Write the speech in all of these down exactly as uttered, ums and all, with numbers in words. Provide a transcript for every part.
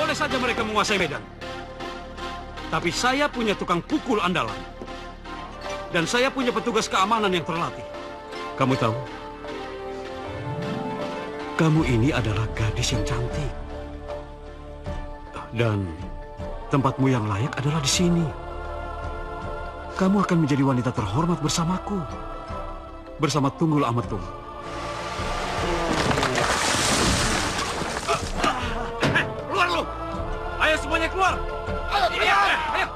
Boleh saja mereka menguasai Medan. Tapi saya punya tukang pukul andalan. Dan saya punya petugas keamanan yang terlatih. Kamu tahu? Kamu ini adalah gadis yang cantik. Dan tempatmu yang layak adalah di sini. Kamu akan menjadi wanita terhormat bersamaku. Bersama Tunggul Ametung. Keluar lu! Ayo semuanya keluar! Ayo, ayo! Ayo!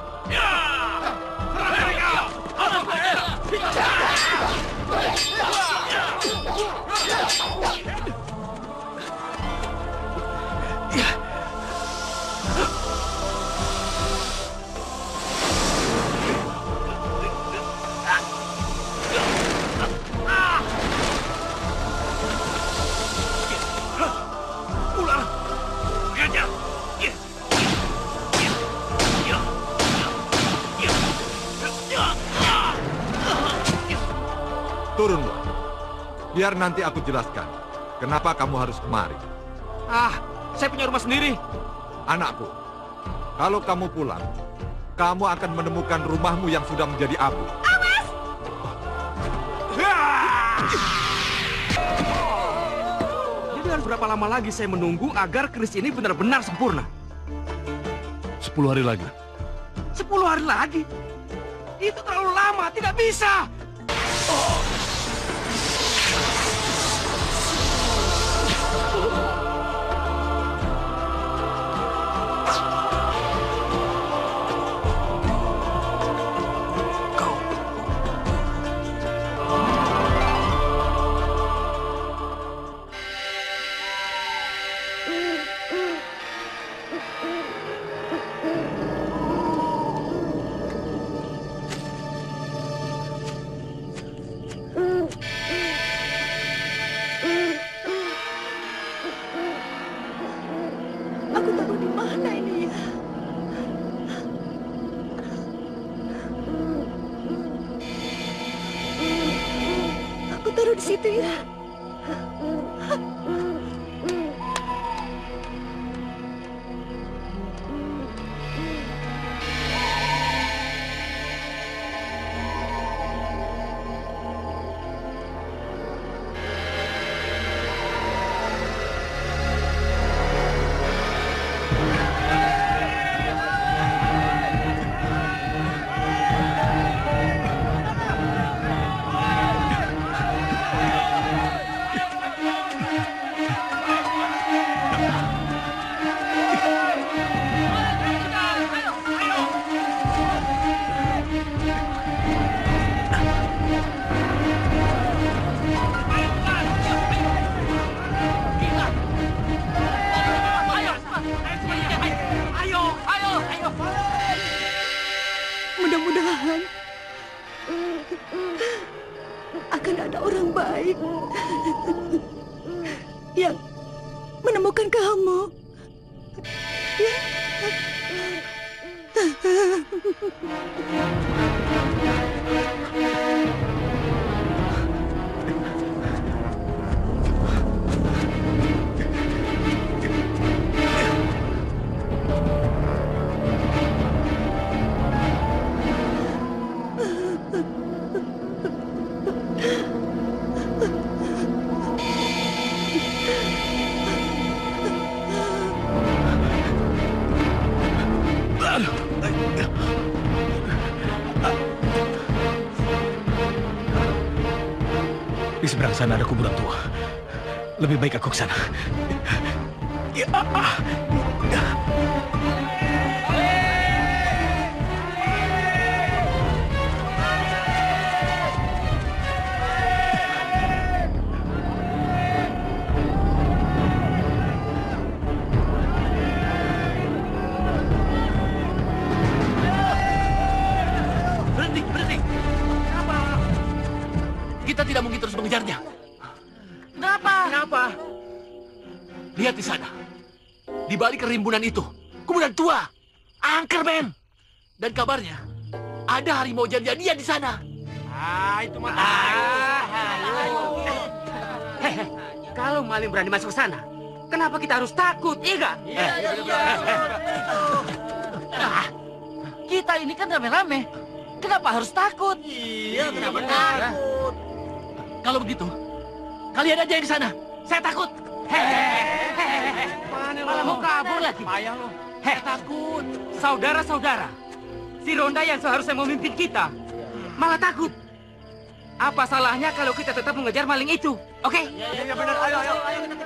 Turunlah, biar nanti aku jelaskan kenapa kamu harus kemari. Ah, saya punya rumah sendiri. Anakku, kalau kamu pulang, kamu akan menemukan rumahmu yang sudah menjadi abu. Awas! Jadi harus berapa lama lagi saya menunggu agar keris ini benar-benar sempurna? Sepuluh hari lagi. Sepuluh hari lagi? Itu terlalu lama, tidak bisa! Oh. Di seberang sana ada kuburan tua. Lebih baik aku ke sana. Ya. Kita tidak mungkin terus mengejarnya. Kenapa? Kenapa? Lihat di sana. Di balik kerimbunan itu, kuburan tua, angker men. Dan kabarnya ada harimau jadi-jadian di sana. Ah, itu mah. Ah, ah, ah, ah, ah, ah, ah. Kalau maling berani masuk ke sana, Kenapa kita harus takut, iya gak? Iya, iya, iya. Nah, kita ini kan rame-rame. Kenapa harus takut? Iya, kenapa takut? Kalau begitu, kalian aja yang ke sana. Saya takut. Hehehe. Malah mau kabur lagi. Payah lo. Saya takut. Saudara-saudara, si Ronda yang seharusnya memimpin kita malah takut. Apa salahnya kalau kita tetap mengejar maling itu? Oke? Iya benar, ayo, ayo.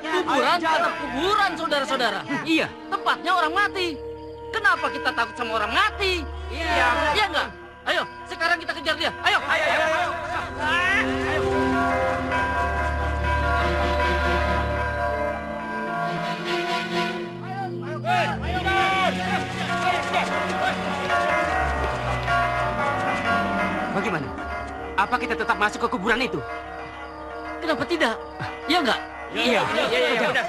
Kuburan tetap kuburan, saudara-saudara. Iya, tempatnya orang mati. Kenapa kita takut sama orang mati? Iya, iya nggak? Ayo, sekarang kita kejar dia. Ayo, ayo, ayo, ayo. Ayo. Bagaimana? Apa kita tetap masuk ke kuburan itu? Kenapa tidak? Iya enggak? Iya. Iya, iya, iya, udah.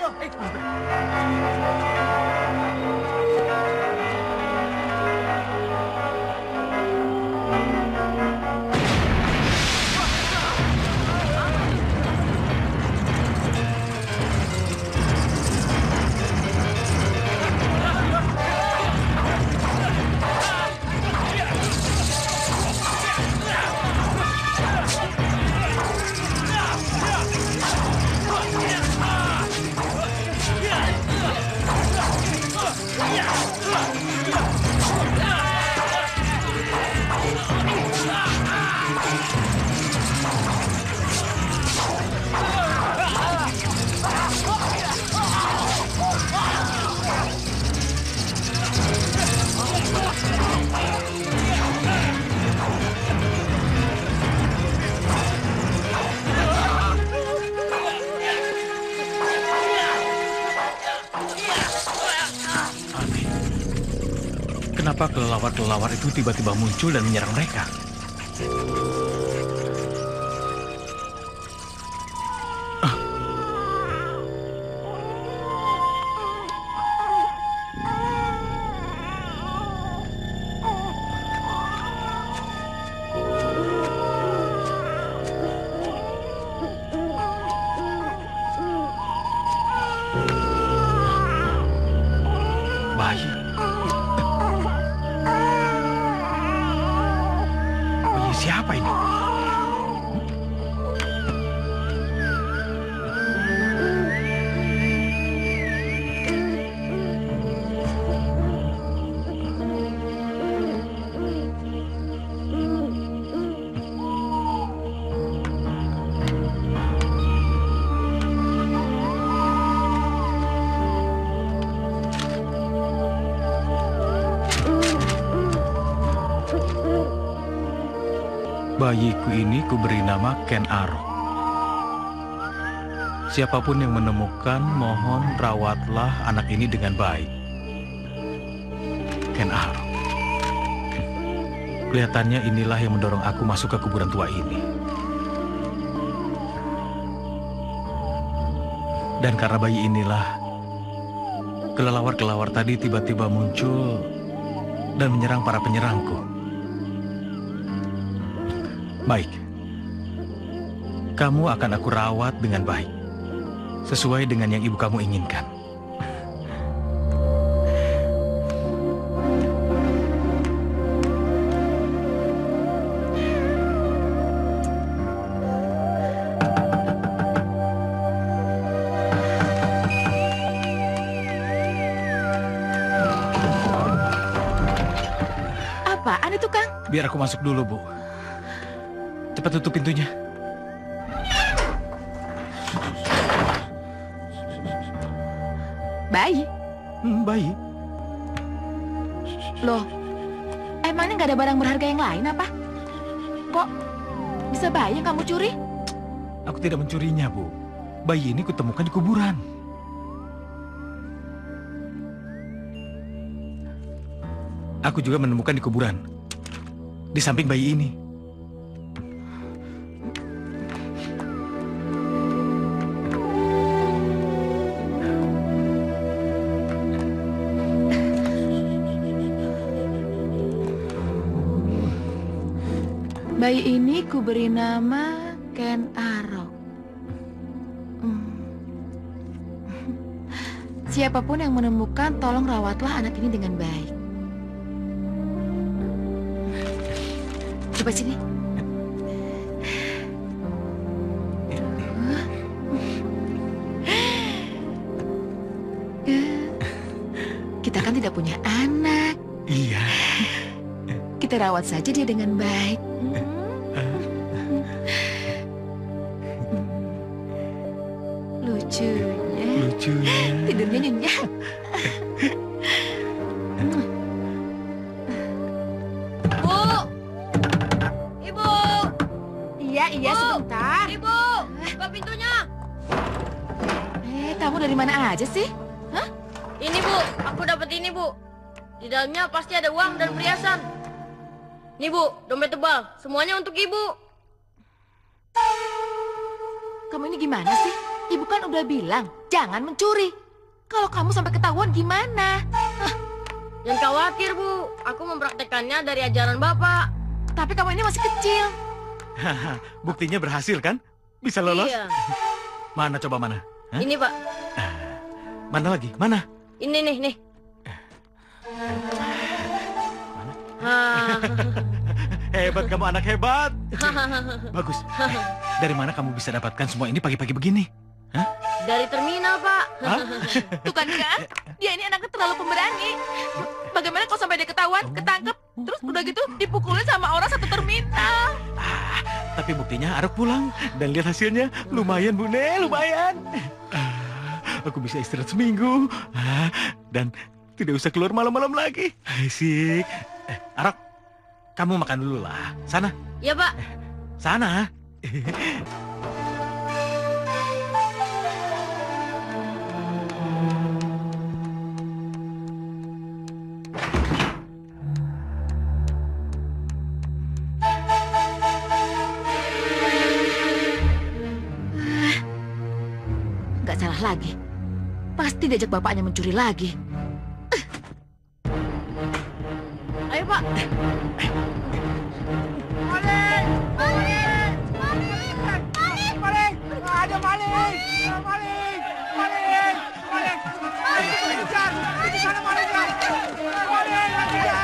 Kenapa kelelawar-kelelawar itu tiba-tiba muncul dan menyerang mereka? Ah. Bayi. Siapa ini? Bayiku ini kuberi nama Ken Arok. Siapapun yang menemukan, mohon rawatlah anak ini dengan baik. Ken Arok. Kelihatannya inilah yang mendorong aku masuk ke kuburan tua ini. Dan karena bayi inilah, kelelawar-kelelawar tadi tiba-tiba muncul dan menyerang para penyerangku. Baik, kamu akan aku rawat dengan baik, sesuai dengan yang ibu kamu inginkan. Apaan itu, Kang? Biar aku masuk dulu, Bu. Cepat tutup pintunya. Bayi? Hmm, bayi. Loh, emangnya nggak ada barang berharga yang lain apa? Kok bisa bayi yang kamu curi? Aku tidak mencurinya, Bu. Bayi ini kutemukan di kuburan. Aku juga menemukan di kuburan. Di samping bayi ini. Bayi ini kuberi nama Ken Arok. Hmm. Siapapun yang menemukan, tolong rawatlah anak ini dengan baik. Coba sini. Kita kan tidak punya anak. Iya. Kita rawat saja dia dengan baik. Lucunya. Lucunya. Tidurnya nyenyak. Bu. Ibu. Iya, iya, sebentar. Ibu, buka pintunya. Eh, kamu dari mana aja sih? Hah? Ini, Bu. Aku dapat ini, Bu. Di dalamnya pasti ada uang dan perhiasan. Nih, Bu, dompet tebal. Semuanya untuk Ibu. Kamu ini gimana sih? Ibu kan udah bilang, jangan mencuri. Kalau kamu sampai ketahuan gimana? Hah. Jangan khawatir, Bu. Aku mempraktekannya dari ajaran Bapak. Tapi kamu ini masih kecil. Buktinya berhasil, kan? Bisa lolos? Iya. Mana, coba mana? Hah? Ini, Pak. Mana lagi? Mana? Ini, nih, nih. Mana? Hebat kamu, anak hebat. Bagus. Dari mana kamu bisa dapatkan semua ini pagi-pagi begini? Hah? Dari terminal, Pak. Hah? Tuh kan, kan? Dia ini anaknya terlalu pemberani. Bagaimana kalau sampai dia ketahuan, ketangkep, terus udah gitu dipukulin sama orang satu terminal. Ah, tapi buktinya Arok pulang dan lihat hasilnya lumayan, Bu Ne, lumayan. Ah, aku bisa istirahat seminggu ah, dan tidak usah keluar malam-malam lagi. Asik. Eh, Arok, kamu makan dulu lah. Sana. Iya, Pak. Sana. Lagi, pasti diajak bapaknya mencuri lagi. Ayo, Pak. Maling, maling, maling, maling, maling, ada maling, maling, maling, maling, maling, dikejar, dikejar, maling, maling, dikejar.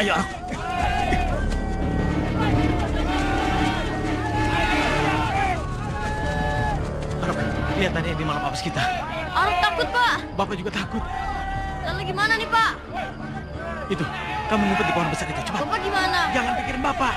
Ayo, Arok. Arok, lihat tadi di malam abis kita. Arok takut, Pak. Bapak juga takut. Lalu gimana nih, Pak? Itu, kamu ngumpet di pohon besar itu, coba. Bapak gimana? Jangan pikirin Bapak.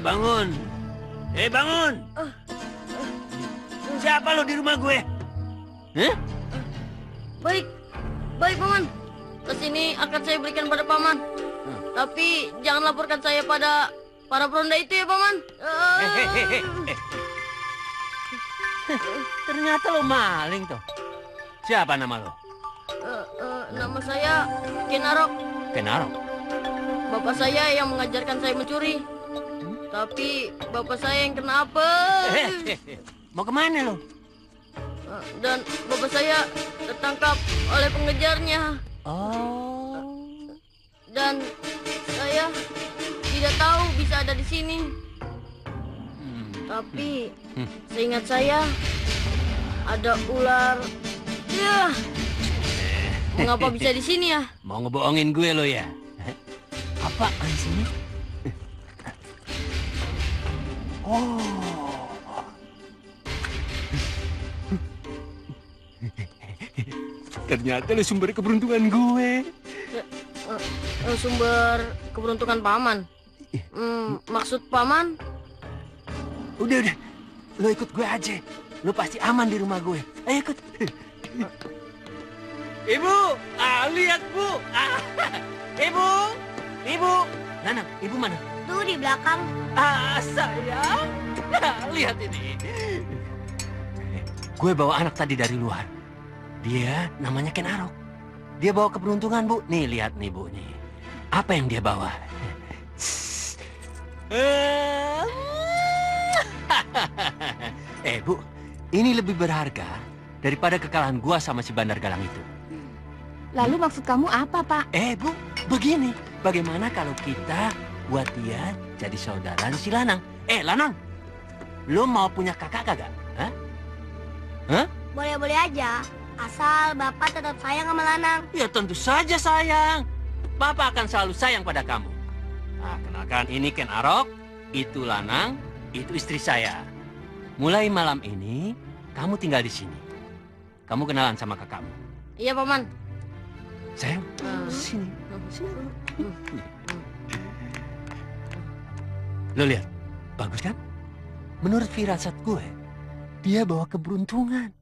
Bangun. Eh, hey, bangun. Siapa lo di rumah gue? Hah? Baik. Baik, Paman. Kesini akan saya berikan pada Paman. Hmm. Tapi jangan laporkan saya pada para peronda itu ya, Paman. Hehehe. Ternyata lo maling tuh. Siapa nama lo? Uh, uh, nama saya Ken Arok. Ken Arok? Bapak saya yang mengajarkan saya mencuri. Hmm? Tapi bapak saya yang kena apel. Eh, eh, eh. Mau kemana lo? Uh, dan bapak saya tertangkap oleh pengejarnya. Oh. Uh, dan saya tidak tahu bisa ada di sini. Hmm. Tapi hmm. seingat saya ada ular. Ya. Mengapa bisa di sini ya? Mau ngebohongin gue lo ya? Apaan sih? Oh. Ternyata lo sumber keberuntungan gue. Sumber keberuntungan paman. Hmm, maksud paman? Udah udah, lo ikut gue aja. Lo pasti aman di rumah gue. Ayo ikut. Ibu, ah, lihat bu, ah, ibu, ibu, Nana, ibu mana? Tuh di belakang. Ah, sayang, nah, lihat ini. Gue bawa anak tadi dari luar. Dia namanya Ken Arok. Dia bawa keberuntungan bu. Nih lihat nih bu nih. Apa yang dia bawa? Eh bu, ini lebih berharga daripada kekalahan gua sama si Bandar Galang itu. Lalu maksud kamu apa, Pak? Eh, Bu, begini. Bagaimana kalau kita buat dia jadi saudara si Lanang? Eh, Lanang, lo mau punya kakak kagak? Hah? Hah? Boleh-boleh aja. Asal Bapak tetap sayang sama Lanang. Ya, tentu saja sayang. Bapak akan selalu sayang pada kamu. Nah, kenalkan ini Ken Arok, itu Lanang, itu istri saya. Mulai malam ini, kamu tinggal di sini. Kamu kenalan sama kakakmu. Iya, Paman. Sayang, sini, sini. Lo lihat, bagus kan? Menurut firasat gue, dia bawa keberuntungan.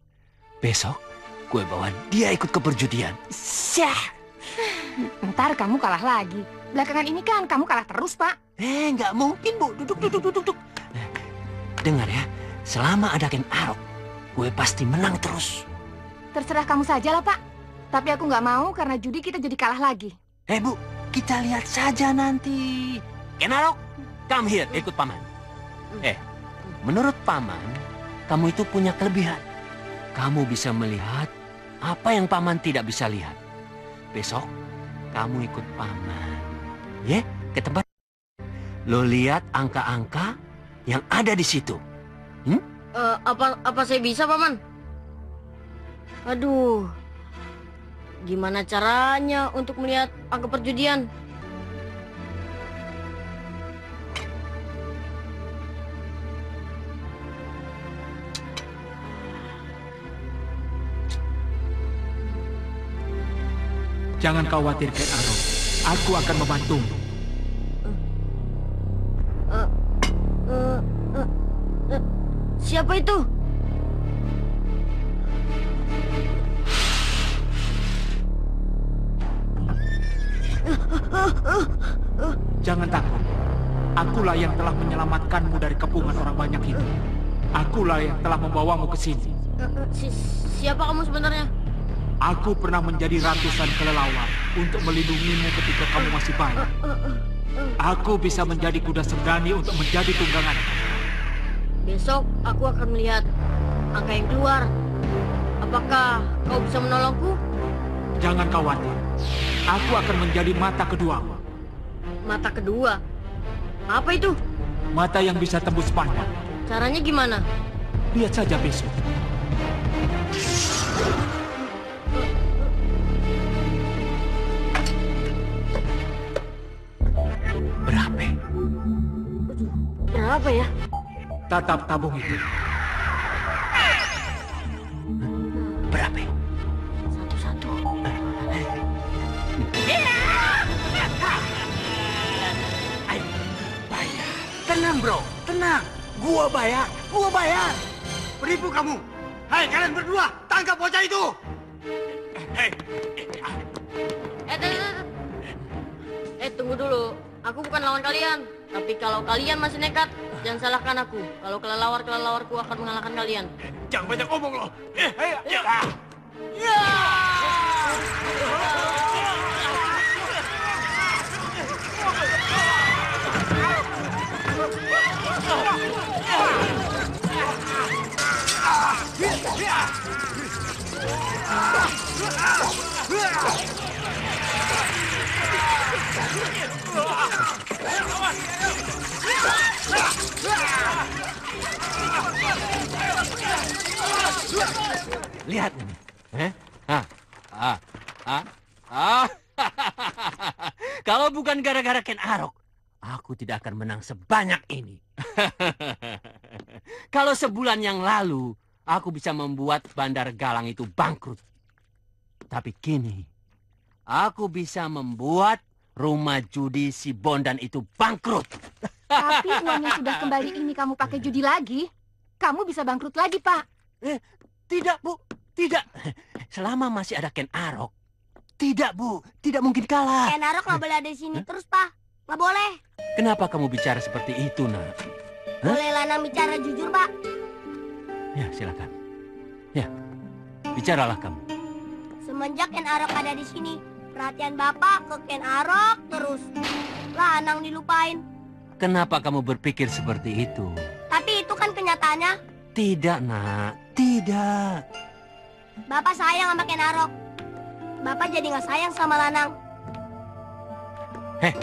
Besok, gue bawa dia ikut ke perjudian. Syah! Ntar kamu kalah lagi. Belakangan ini kan kamu kalah terus, Pak. Eh, nggak mungkin, Bu. Duduk, duduk, duduk, duduk. Dengar ya, selama ada Ken Arok, gue pasti menang terus. Terserah kamu sajalah, Pak. Tapi aku nggak mau karena judi kita jadi kalah lagi. Eh, hey, Bu, kita lihat saja nanti. Ken Arok, come here, ikut Paman. Eh, menurut Paman, kamu itu punya kelebihan. Kamu bisa melihat apa yang Paman tidak bisa lihat. Besok, kamu ikut Paman. Ya, yeah, ke tempat. Lo lihat angka-angka yang ada di situ. Hmm? Uh, apa, apa saya bisa, Paman? Aduh. Gimana caranya untuk melihat angka perjudian? Jangan khawatir, Ken Arok. Aku akan membantumu. Uh, uh, uh, uh, uh, siapa itu? Jangan takut. Akulah yang telah menyelamatkanmu dari kepungan orang banyak itu. Akulah yang telah membawamu ke sini. Si siapa kamu sebenarnya? Aku pernah menjadi ratusan kelelawar untuk melindungimu ketika kamu masih bayi. Aku bisa menjadi kuda serdani untuk menjadi tunggangan. Besok aku akan melihat angka yang keluar. Apakah kau bisa menolongku? Jangan khawatir. Aku akan menjadi mata kedua. Mata kedua? Apa itu? Mata yang bisa tembus pandang. Caranya gimana? Lihat saja besok. Berapa? Berapa ya? Tatap tabung itu. Berapa? Satu-satu. Ayo, bayar. Tenang bro, tenang. Gua bayar, gua bayar. Penipu kamu. Hai kalian berdua, tangkap bocah itu. Hei. Eh tunggu dulu. Aku bukan lawan kalian. Tapi kalau kalian masih nekat, Jangan salahkan aku. Kalau kelelawar-kelelawarku akan mengalahkan kalian. Eh, jangan banyak omong loh. Eh, ayo. Ya. Ya. Lihat ini. Eh? Ah. Ah. Ah. Ah. Kalau bukan gara-gara Ken Arok, aku tidak akan menang sebanyak ini. Kalau sebulan yang lalu, aku bisa membuat Bandar Galang itu bangkrut. Tapi kini, aku bisa membuat rumah judi si Bondan itu bangkrut. Tapi uang yang sudah kembali ini kamu pakai judi lagi, kamu bisa bangkrut lagi, Pak. Eh, tidak, Bu. Tidak. Selama masih ada Ken Arok. Tidak, Bu. Tidak mungkin kalah. Ken Arok nggak boleh ada di sini terus, Pak. Nggak boleh. Kenapa kamu bicara seperti itu, Nak? Hah? Boleh Lanang bicara jujur, Pak. Ya, silakan. Ya, bicaralah kamu. Semenjak Ken Arok ada di sini, perhatian Bapak ke Ken Arok terus. Lanang dilupain. Kenapa kamu berpikir seperti itu? Tapi itu kan kenyataannya. Tidak, Nak. Tidak. Bapak sayang sama Ken Arok. Bapak jadi nggak sayang sama Lanang. Heh,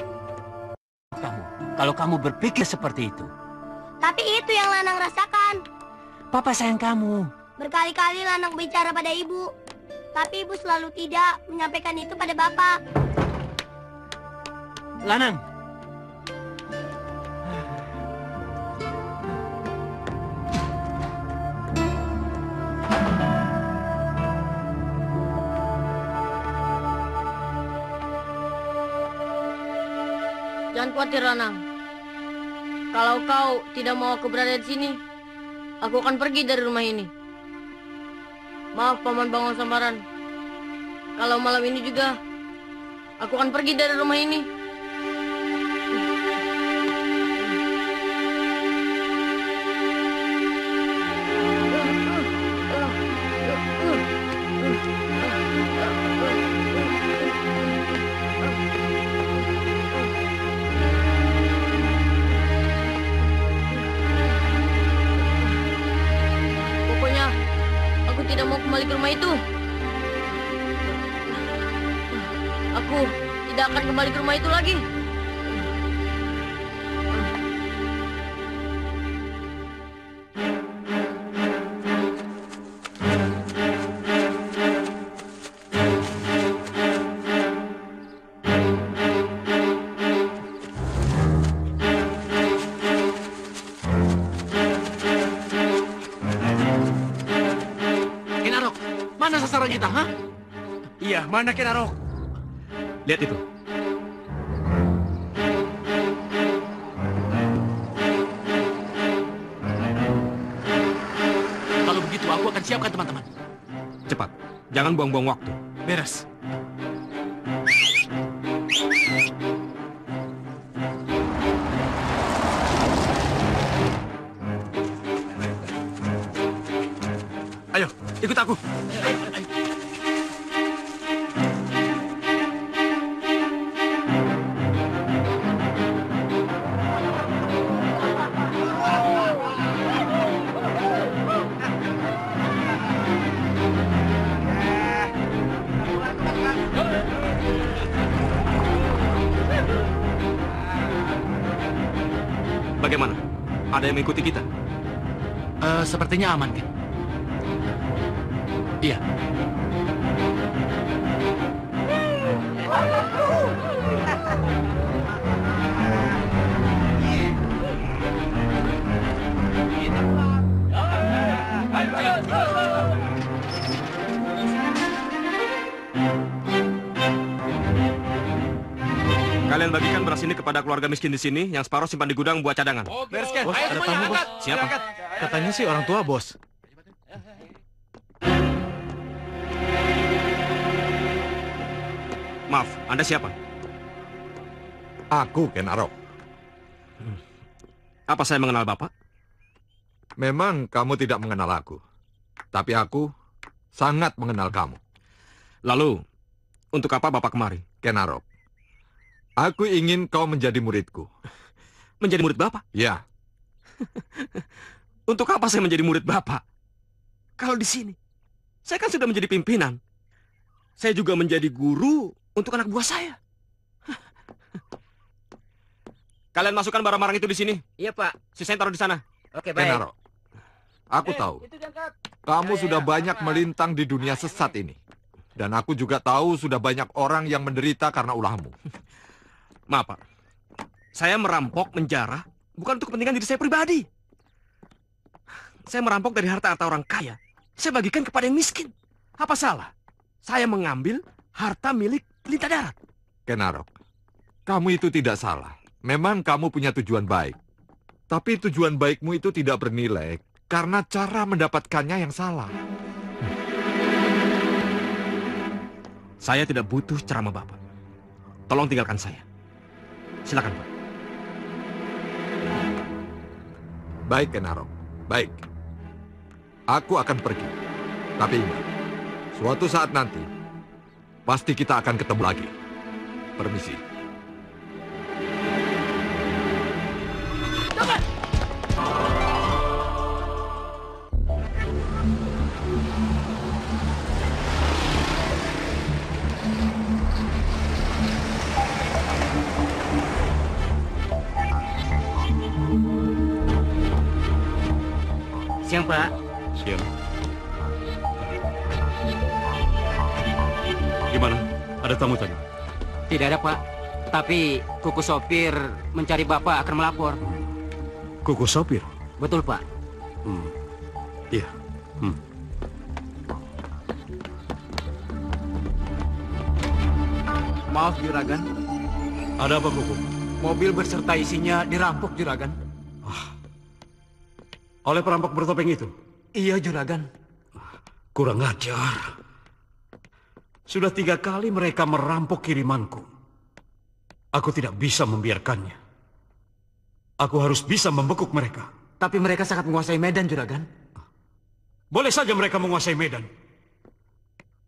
kamu. Kalau kamu berpikir seperti itu. Tapi itu yang Lanang rasakan. Papa sayang kamu. Berkali-kali Lanang bicara pada ibu. Tapi ibu selalu tidak menyampaikan itu pada Bapak. Lanang. Jangan khawatir, Lanang. Kalau kau tidak mau aku berada di sini, aku akan pergi dari rumah ini. Maaf, Paman Bangun Sambaran. Kalau malam ini juga, aku akan pergi dari rumah ini. Kembali ke rumah itu. Aku tidak akan kembali ke rumah itu lagi. Mana Ken Arok? Lihat itu. Kalau begitu aku akan siapkan teman-teman. Cepat, jangan buang-buang waktu. Beres. Ayo, ikut aku. Bagaimana? Ada yang mengikuti kita? Uh, sepertinya aman, Ken. Iya. Kalian bagikan beras ini kepada keluarga miskin di sini, yang separuh simpan di gudang buat cadangan. Beres, Ken. Ayo semuanya angkat. Siapa? Katanya sih orang tua, Bos. Maaf, Anda siapa? Aku Ken Arok. Apa saya mengenal Bapak? Memang kamu tidak mengenal aku. Tapi aku sangat mengenal kamu. Lalu, untuk apa Bapak kemari? Ken Arok, aku ingin kau menjadi muridku. Menjadi murid Bapak? Ya. Untuk apa saya menjadi murid Bapak? Kalau di sini, saya kan sudah menjadi pimpinan. Saya juga menjadi guru untuk anak buah saya. Kalian masukkan barang-barang itu di sini. Iya, Pak. Sisanya taruh di sana. Oke, baik. Ken Arok, aku eh, tahu kamu ya, sudah ya, banyak apa? melintang di dunia sesat ini. Dan aku juga tahu sudah banyak orang yang menderita karena ulahmu. Maaf, Pak. Saya merampok menjarah bukan untuk kepentingan diri saya pribadi. Saya merampok dari harta-harta orang kaya. Saya bagikan kepada yang miskin. Apa salah? Saya mengambil harta milik lintah darat. Ken Arok, kamu itu tidak salah. Memang kamu punya tujuan baik. Tapi tujuan baikmu itu tidak bernilai karena cara mendapatkannya yang salah. Saya tidak butuh ceramah Bapak. Tolong tinggalkan saya. Silakan, Pak. Baik, Ken Arok. Baik. Aku akan pergi. Tapi ingat, suatu saat nanti, pasti kita akan ketemu lagi. Permisi. Siang, Pak. Siang. Gimana? Ada tamu tadi? Tidak ada, Pak. Tapi kuku sopir mencari Bapak akan melapor. Kuku sopir? Betul, Pak. Hmm. Iya. Hmm. Maaf, Juragan. Ada apa, Kuku? Mobil berserta isinya dirampok, Juragan. Oleh perampok bertopeng itu? Iya, Juragan. Kurang ajar. Sudah tiga kali mereka merampok kirimanku. Aku tidak bisa membiarkannya. Aku harus bisa membekuk mereka. Tapi mereka sangat menguasai Medan, Juragan. Boleh saja mereka menguasai Medan.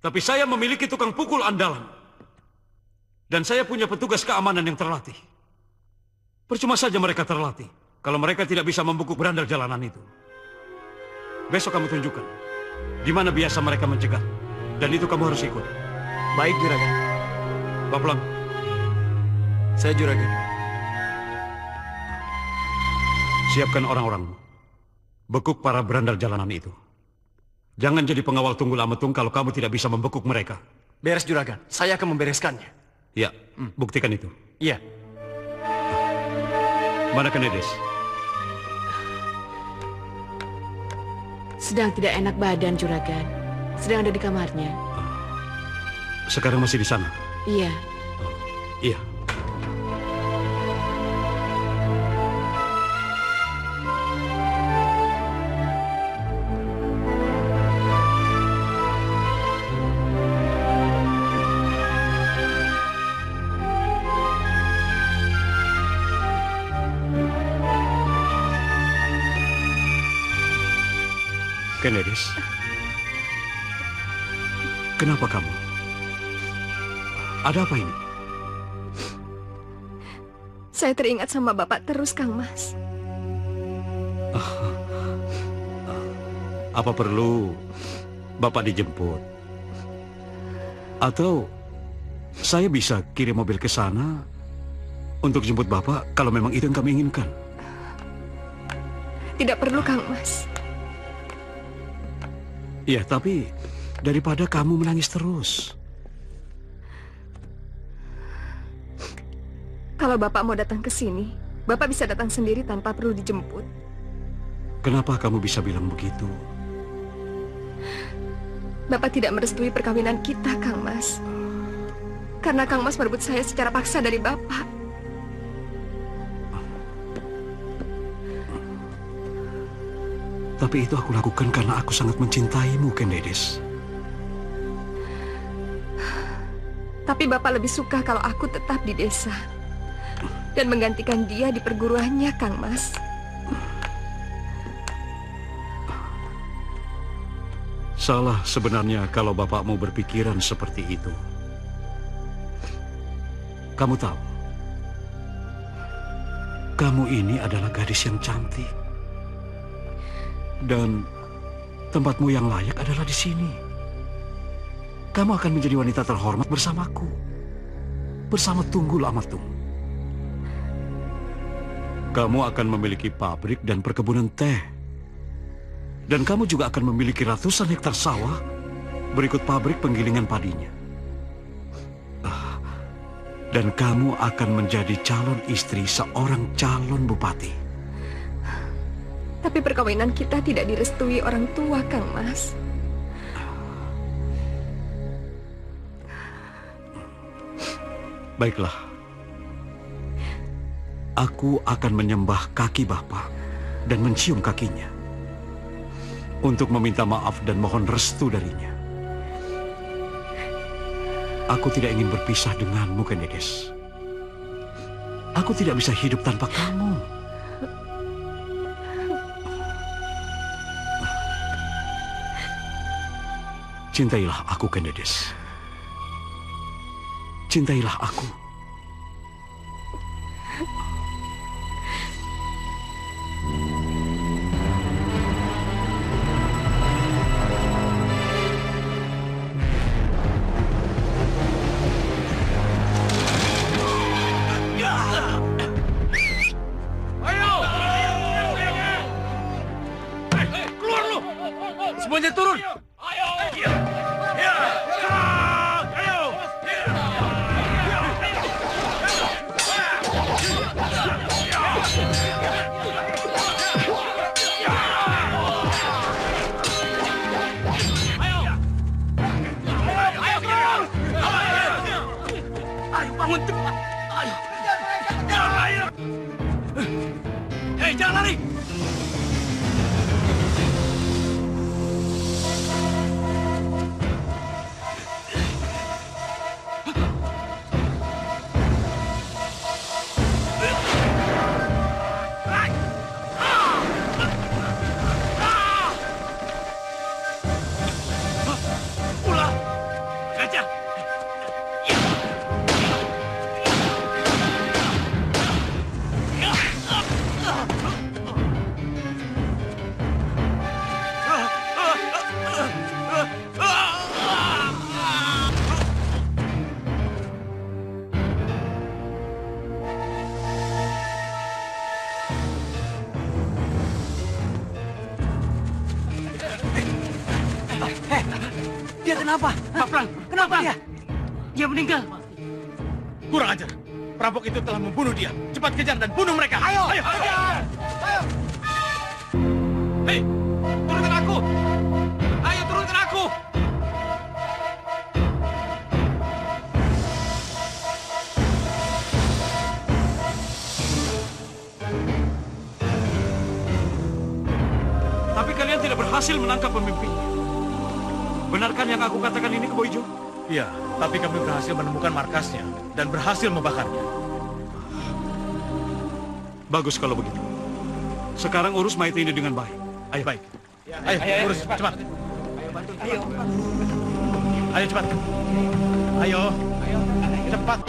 Tapi saya memiliki tukang pukul andalan. Dan saya punya petugas keamanan yang terlatih. Percuma saja mereka terlatih kalau mereka tidak bisa membekuk berandal jalanan itu. Besok kamu tunjukkan di mana biasa mereka mencegah. Dan itu kamu harus ikut. Baik, Juragan. Pak Pelang. Saya Juragan. Siapkan orang-orangmu. Bekuk para berandal jalanan itu. Jangan jadi pengawal Tunggul Ametung kalau kamu tidak bisa membekuk mereka. Beres, Juragan. Saya akan membereskannya. Ya, buktikan itu. Iya. Mana Ken Dedes? Sedang tidak enak badan, Juragan. Sedang ada di kamarnya. Sekarang masih di sana? Iya. Oh, iya. Ken Dedes, kenapa kamu? Ada apa ini? Saya teringat sama Bapak terus, Kang Mas. Apa perlu Bapak dijemput? Atau saya bisa kirim mobil ke sana untuk jemput Bapak kalau memang itu yang kami inginkan? Tidak perlu, Kang Mas. Ya, tapi daripada kamu menangis terus. Kalau Bapak mau datang ke sini, Bapak bisa datang sendiri tanpa perlu dijemput. Kenapa kamu bisa bilang begitu? Bapak tidak merestui perkawinan kita, Kang Mas. Karena Kang Mas merebut saya secara paksa dari Bapak. Tapi itu aku lakukan karena aku sangat mencintaimu, Ken Dedes. Tapi Bapak lebih suka kalau aku tetap di desa dan menggantikan dia di perguruannya, Kang Mas. Salah sebenarnya kalau bapakmu berpikiran seperti itu. Kamu tahu, kamu ini adalah gadis yang cantik. Dan tempatmu yang layak adalah di sini. Kamu akan menjadi wanita terhormat bersamaku. Bersama Tunggul Ametung. Kamu akan memiliki pabrik dan perkebunan teh. Dan kamu juga akan memiliki ratusan hektar sawah, berikut pabrik penggilingan padinya. Dan kamu akan menjadi calon istri seorang calon bupati. Tapi perkawinan kita tidak direstui orang tua, Kang Mas. Baiklah. Aku akan menyembah kaki Bapak dan mencium kakinya. Untuk meminta maaf dan mohon restu darinya. Aku tidak ingin berpisah denganmu, Ken Dedes. Aku tidak bisa hidup tanpa kamu. Cintailah aku, Ken Dedes. Cintailah aku. Kenapa? Pak Prang, kenapa dia? Dia meninggal. Kurang ajar. Perampok itu telah membunuh dia. Cepat kejar dan bunuh mereka. Ayo, ayo, ayo. Ayo. Hei, turunkan aku. Ayo, turunkan aku. Tapi kalian tidak berhasil menangkap pemimpinnya. Benarkan yang aku katakan ini, Kebo Ijo? Iya, tapi kami berhasil menemukan markasnya dan berhasil membakarnya. Bagus kalau begitu. Sekarang urus mayat ini dengan baik. Ayo, baik. Ya, ayo, ayo, urus, cepat. cepat. Ayo, bantu. Ayo, ayo cepat. Ayo, ayo, cepat.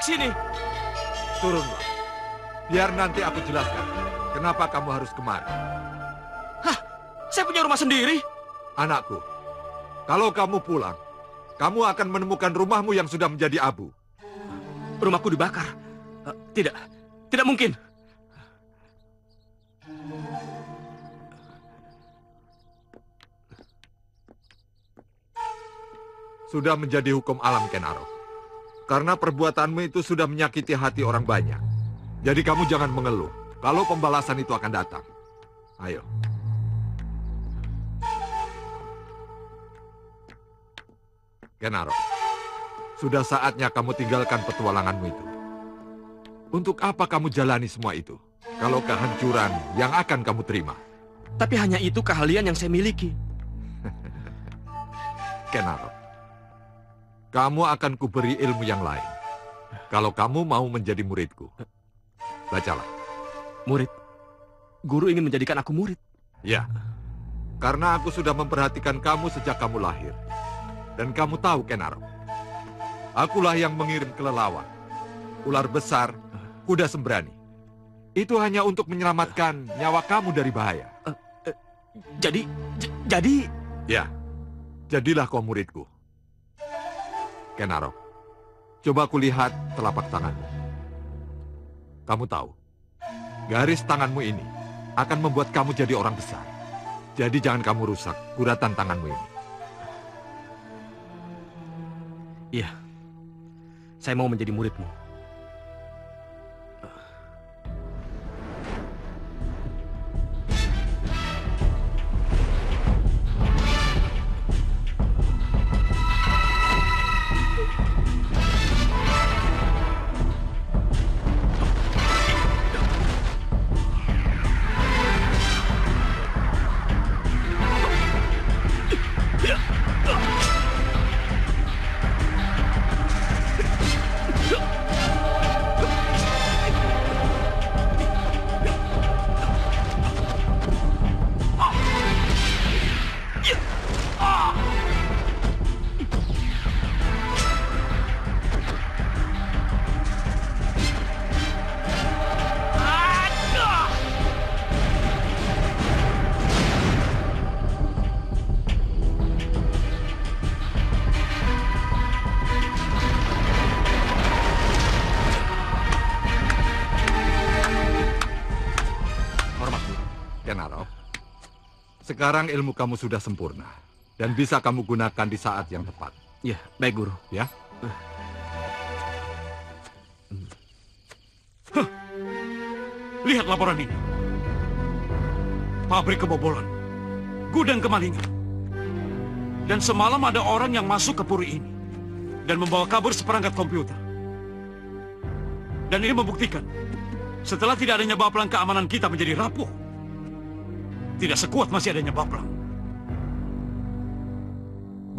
Sini. Turunlah. Biar nanti aku jelaskan kenapa kamu harus kemari. Hah? Saya punya rumah sendiri? Anakku, kalau kamu pulang, kamu akan menemukan rumahmu yang sudah menjadi abu. Rumahku dibakar? Tidak. Tidak mungkin. Sudah menjadi hukum alam, Ken Arok. Karena perbuatanmu itu sudah menyakiti hati orang banyak. Jadi kamu jangan mengeluh. Kalau pembalasan itu akan datang. Ayo. Ken Arok, Sudah saatnya kamu tinggalkan petualanganmu itu. Untuk apa kamu jalani semua itu? Kalau kehancuran yang akan kamu terima. Tapi hanya itu keahlian yang saya miliki. Ken Arok, kamu akan kuberi ilmu yang lain. Kalau kamu mau menjadi muridku, bacalah. Murid? Guru ingin menjadikan aku murid? Ya, karena aku sudah memperhatikan kamu sejak kamu lahir. Dan kamu tahu, Ken Arok, akulah yang mengirim kelelawar, ular besar, kuda sembrani. Itu hanya untuk menyelamatkan nyawa kamu dari bahaya. Uh, uh, jadi, jadi... Ya, jadilah kau muridku. Ken Arok, coba kulihat telapak tanganmu. Kamu tahu, garis tanganmu ini akan membuat kamu jadi orang besar. Jadi jangan kamu rusak guratan tanganmu ini. Iya. Saya mau menjadi muridmu. Sekarang ilmu kamu sudah sempurna dan bisa kamu gunakan di saat yang tepat. Ya, baik guru. Ya. Huh. Lihat laporan ini. Pabrik kebobolan, gudang kemalingan, dan semalam ada orang yang masuk ke puri ini dan membawa kabur seperangkat komputer. Dan ini membuktikan setelah tidak adanya baplang keamanan kita menjadi rapuh. Tidak sekuat masih adanya baplang.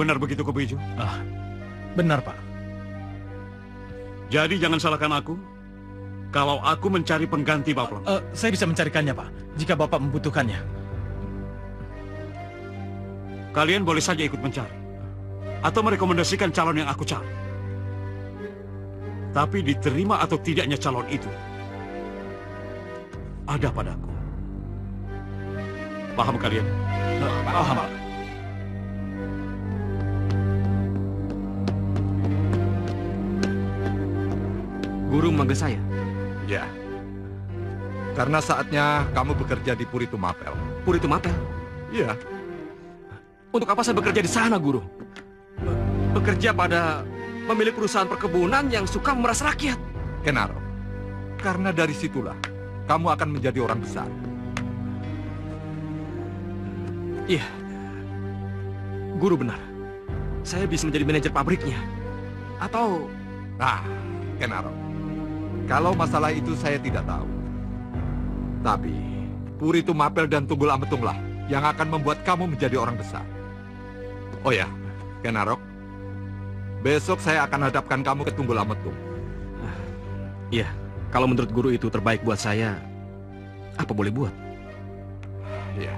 Benar begitu, Kebo Ijo? Ah, benar, Pak. Jadi jangan salahkan aku kalau aku mencari pengganti baplang. Uh, uh, saya bisa mencarikannya, Pak, jika Bapak membutuhkannya. Kalian boleh saja ikut mencari atau merekomendasikan calon yang aku cari. Tapi diterima atau tidaknya calon itu ada padaku. Paham kalian? Paham. Guru memanggil saya? Ya. Karena saatnya kamu bekerja di Puri Tumapel. Puri Tumapel? Iya. Untuk apa saya bekerja di sana, Guru? Be bekerja pada pemilik perusahaan perkebunan yang suka memeras rakyat. Ken Arok, karena dari situlah kamu akan menjadi orang besar. Iya, Guru benar. Saya bisa menjadi manajer pabriknya. Atau... Nah, Ken Arok, kalau masalah itu saya tidak tahu. Tapi, Puri Tumapel dan Tunggul Ametunglah yang akan membuat kamu menjadi orang besar. Oh ya, Ken Arok, besok saya akan hadapkan kamu ke Tunggul Ametung. Iya, kalau menurut Guru itu terbaik buat saya, apa boleh buat? Iya.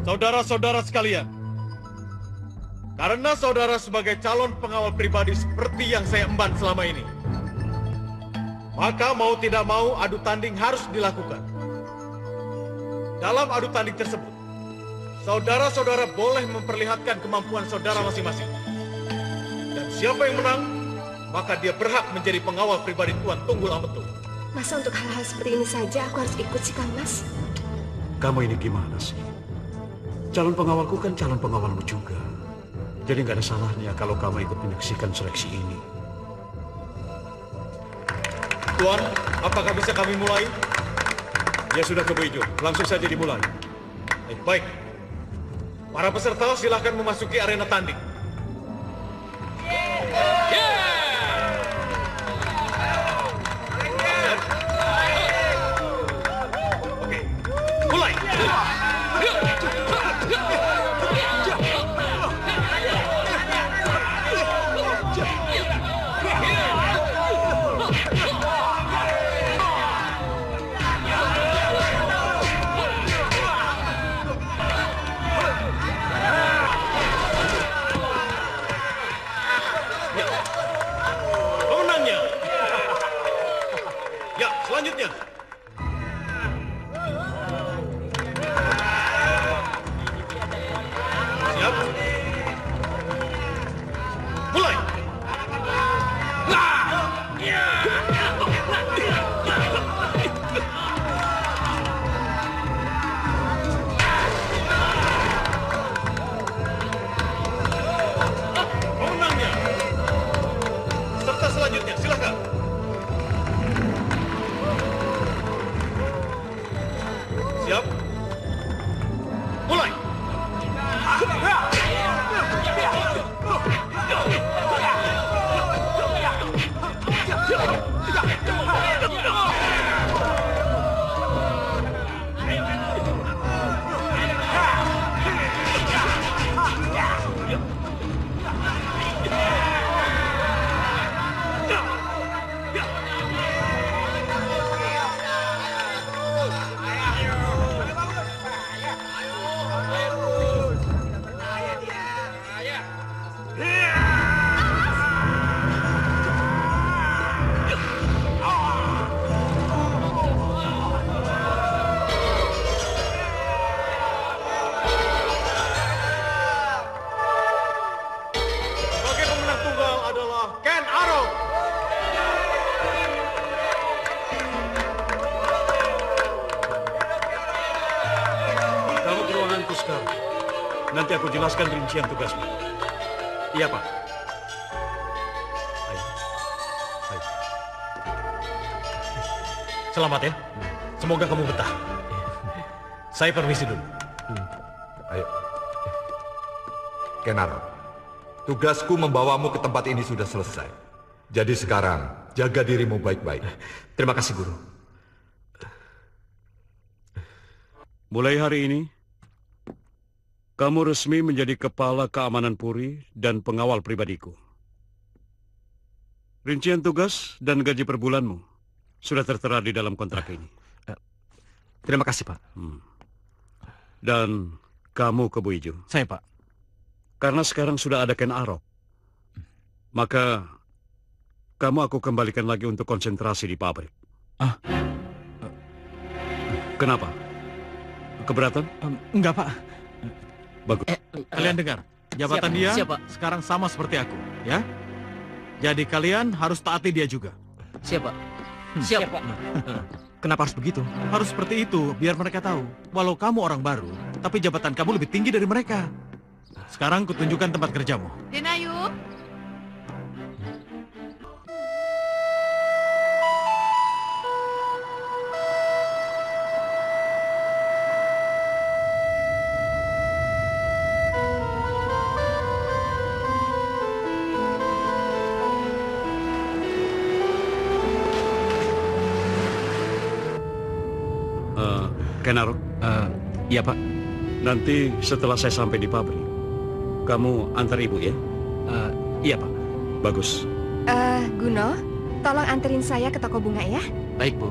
Saudara-saudara sekalian, karena saudara sebagai calon pengawal pribadi seperti yang saya emban selama ini, maka mau tidak mau adu tanding harus dilakukan. Dalam adu tanding tersebut, saudara-saudara boleh memperlihatkan kemampuan saudara masing-masing. Dan siapa yang menang, maka dia berhak menjadi pengawal pribadi Tuan Tunggul Ametung. Masa untuk hal-hal seperti ini saja aku harus ikut sih, Kang Mas? Kamu ini gimana sih? Calon pengawalku kan calon pengawalmu juga. Jadi nggak ada salahnya kalau kamu ikut menyaksikan seleksi ini. Tuan, apakah bisa kami mulai? Ya sudah, Kebo Ijo. Langsung saja dimulai. Baik, baik. Para peserta silahkan memasuki arena tanding. Nanti aku jelaskan rincian tugasmu. Iya, Pak. Ayo. Ayo. Selamat ya. Semoga kamu betah. Saya permisi dulu. Ayo. Ken Arok, tugasku membawamu ke tempat ini sudah selesai. Jadi sekarang, jaga dirimu baik-baik. Terima kasih, Guru. Mulai hari ini, kamu resmi menjadi Kepala Keamanan Puri dan pengawal pribadiku. Rincian tugas dan gaji per bulanmu sudah tertera di dalam kontrak ini. Terima kasih, Pak. Hmm. Dan kamu, Kebo Ijo. Saya, Pak. Karena sekarang sudah ada Ken Arok, maka kamu aku kembalikan lagi untuk konsentrasi di pabrik. Ah. Kenapa? Keberatan? Um, enggak, Pak. Bagus. Eh, kalian dengar, jabatan siap, dia siap, sekarang sama seperti aku, ya. Jadi kalian harus taati dia juga. Siap, Pak. Siap, Pak. Kenapa harus begitu? Harus seperti itu, biar mereka tahu. Walau kamu orang baru, tapi jabatan kamu lebih tinggi dari mereka. Sekarang kutunjukkan tempat kerjamu. Denayu. Ken Arok, uh, iya Pak. Nanti setelah saya sampai di pabrik, kamu antar ibu ya? Uh, iya Pak. Bagus. Uh, Guno, tolong anterin saya ke toko bunga ya? Baik Bu.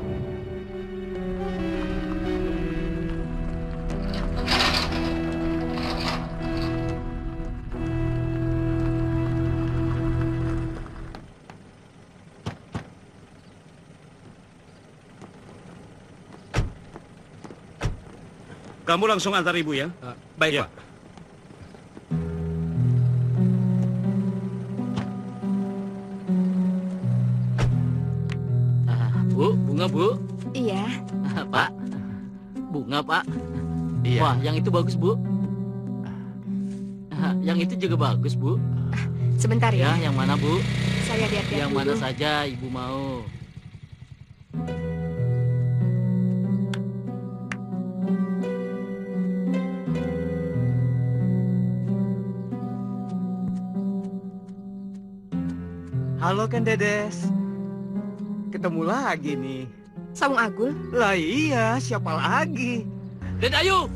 Kamu langsung antar ibu ya? Uh, baik, ya. Pak. Uh, bu, bunga, Bu. Iya. Uh, pak, bunga, Pak. Iya. Wah, yang itu bagus, Bu. Uh, yang itu juga bagus, Bu. Uh, sebentar ya. Ya, yang mana, Bu? Saya lihat-lihat yang dulu. Mana saja ibu mau. Halo Ken Dedes, ketemu lagi nih. Sawung Agul? Lah iya, siapa lagi? Dedayu!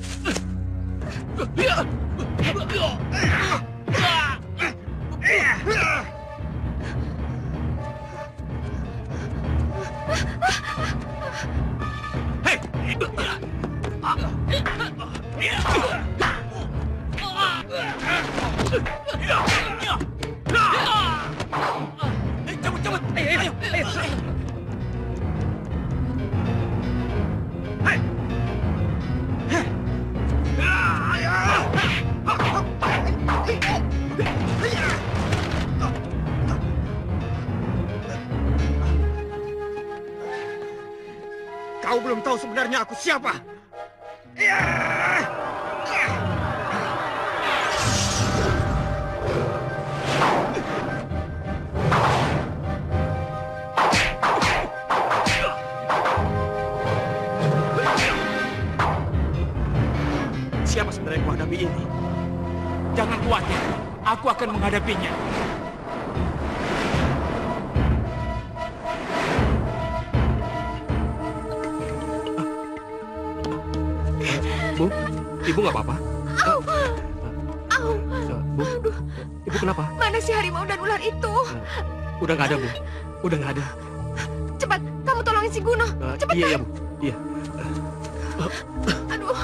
Hei! Cabut, cabut! Ayo, ayo, ayo! Kau belum tahu sebenarnya aku siapa. Siapa sebenarnya yang menghadapi ini? Jangan khawatir, aku akan menghadapinya. Bu, ibu nggak apa-apa? Au, au, bu, ibu kenapa? Mana si harimau dan ular itu? Udah nggak ada, bu. Udah nggak ada. Cepat, kamu tolongin si Guno. Cepat. Iya, bu. Iya. Aduh. Aduh.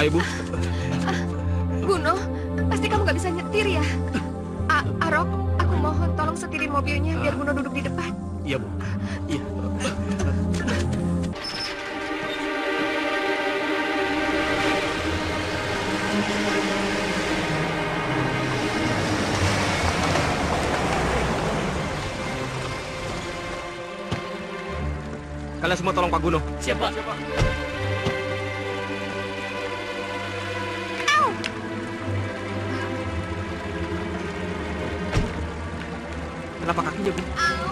Ayo, bu. Guno, pasti kamu nggak bisa nyetir ya? Arok, aku mohon tolong setirin mobilnya biar Guno duduk di depan. Iya, Bu. Iya. Kalian semua tolong Pak Guno. Siap, Pak. Siap, Pak. Kenapa kakinya, Bu? Au.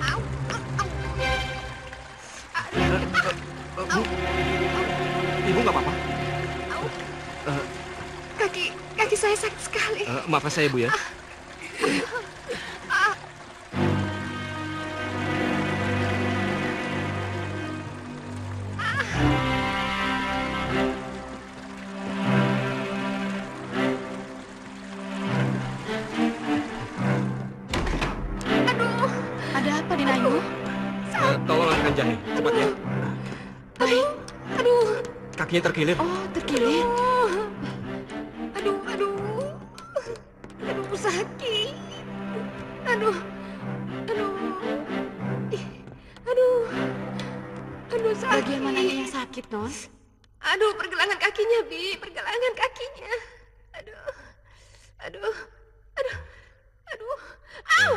Au. Au. Au. Ibu nggak apa-apa? Au. Kaki, kaki saya sakit sekali. Uh, maaf saya, Bu, ya. Kakinya terkilir. Oh, terkilir. Aduh, aduh. Aduh, aduh sakit. Aduh. Aduh. Ih, aduh. Aduh, sakit. Bagian mananya yang sakit, Non? Aduh, pergelangan kakinya, Bi. Pergelangan kakinya. Aduh. Aduh. Aduh. Aduh. Au.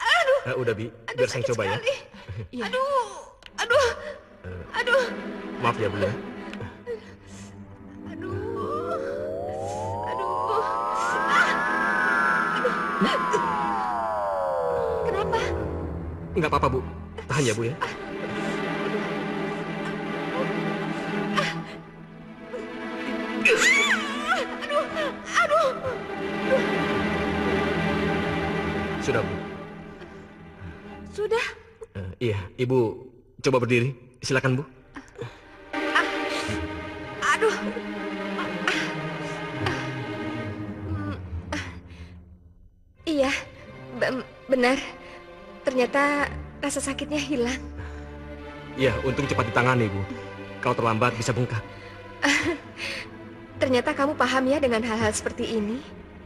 Aduh. Uh, udah, Bi. Biar saya coba ya. Ya. Aduh. Aduh. Aduh. Maaf ya, Bu, ya. Nggak apa-apa, Bu. Tahan ya, Bu, ya. Aduh, aduh. Sudah, Bu. Sudah? Uh, iya, Ibu coba berdiri. Silakan, Bu. Aduh. Iya, benar. Ternyata rasa sakitnya hilang. Iya, untung cepat ditangani, Bu. Kalau terlambat bisa bengkak. Ternyata kamu paham ya dengan hal-hal seperti ini?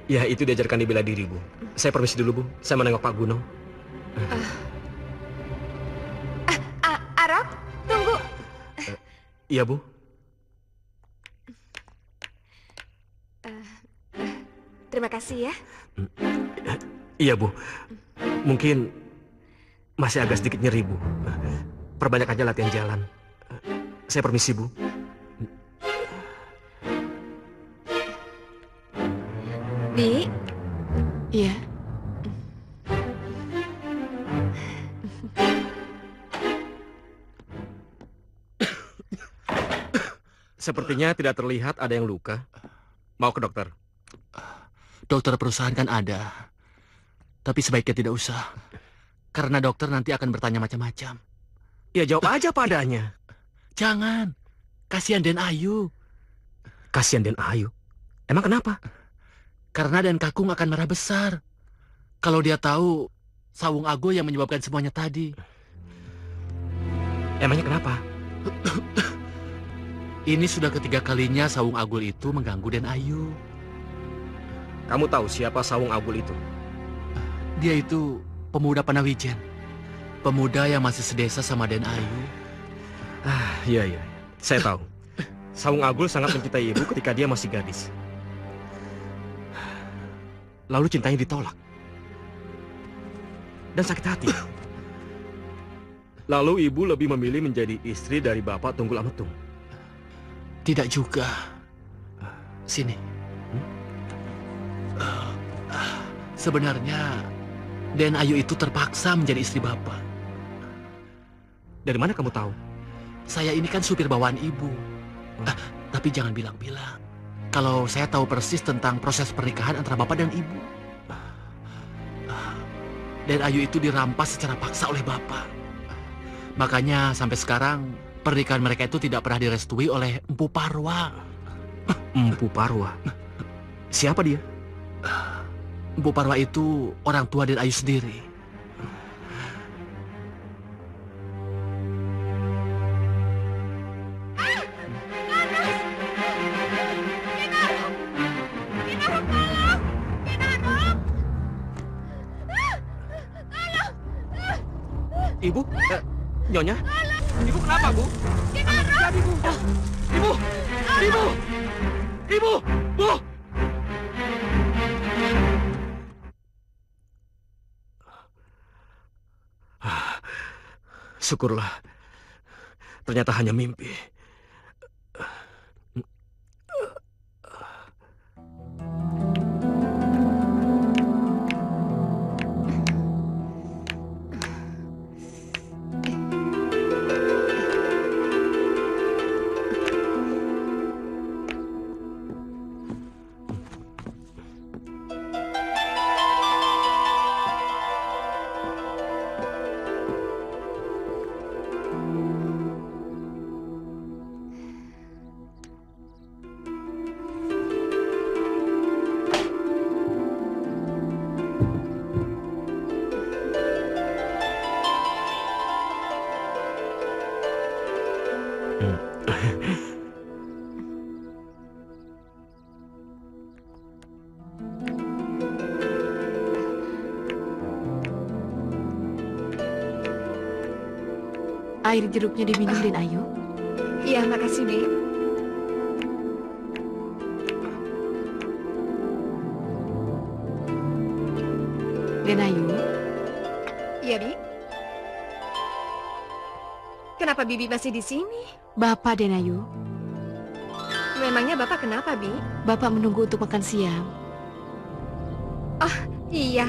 Ya, itu diajarkan di bela diri, Bu. Saya permisi dulu, Bu. Saya menengok Pak Guno. Uh. Ah, ah, Arok, tunggu. Uh, iya, Bu. Uh, uh, terima kasih ya. Uh, iya, Bu. Mungkin masih agak sedikit nyeri, Bu. Perbanyak aja latihan jalan. Saya permisi, Bu. Bi? Iya? Sepertinya tidak terlihat ada yang luka. Mau ke dokter? Dokter perusahaan kan ada. Tapi sebaiknya tidak usah. Karena dokter nanti akan bertanya macam-macam. Ya jawab aja padanya. Jangan. Kasihan Den Ayu. Kasihan Den Ayu? Emang kenapa? Karena Den Kakung akan marah besar kalau dia tahu Sawung Agul yang menyebabkan semuanya tadi. Emangnya kenapa? Ini sudah ketiga kalinya Sawung Agul itu mengganggu Den Ayu. Kamu tahu siapa Sawung Agul itu? Dia itu pemuda Panawijen. Pemuda yang masih sedesa sama Den Ayu. Ah, iya, iya. Saya tahu. Sawung Agul sangat mencintai ibu ketika dia masih gadis. Lalu cintanya ditolak. Dan sakit hati. Lalu ibu lebih memilih menjadi istri dari bapak Tunggul Ametung. Tidak juga. Sini. Hmm? Uh, uh, sebenarnya Den Ayu itu terpaksa menjadi istri bapak. Dari mana kamu tahu? Saya ini kan supir bawaan ibu. Hmm. Uh, tapi jangan bilang-bilang kalau saya tahu persis tentang proses pernikahan antara bapak dan ibu. Uh, uh, Den Ayu itu dirampas secara paksa oleh bapak. Makanya sampai sekarang pernikahan mereka itu tidak pernah direstui oleh Empu Parwa. Empu Parwa? Siapa dia? Empu Parwa itu orang tua Den Ayu sendiri. Ibu? Eh, Nyonya? Ibu kenapa, Bu? Ken Arok! Ibu! Ibu! Ibu! Ibu! Bu! Syukurlah. Ternyata hanya mimpi. Air jeruknya diminum, Den Ayu. Iya, makasih, Dek. Den Ayu. Iya, Bi. Kenapa Bibi masih di sini? Bapak, Den Ayu. Memangnya Bapak kenapa, Bi? Bapak menunggu untuk makan siang. Oh, iya.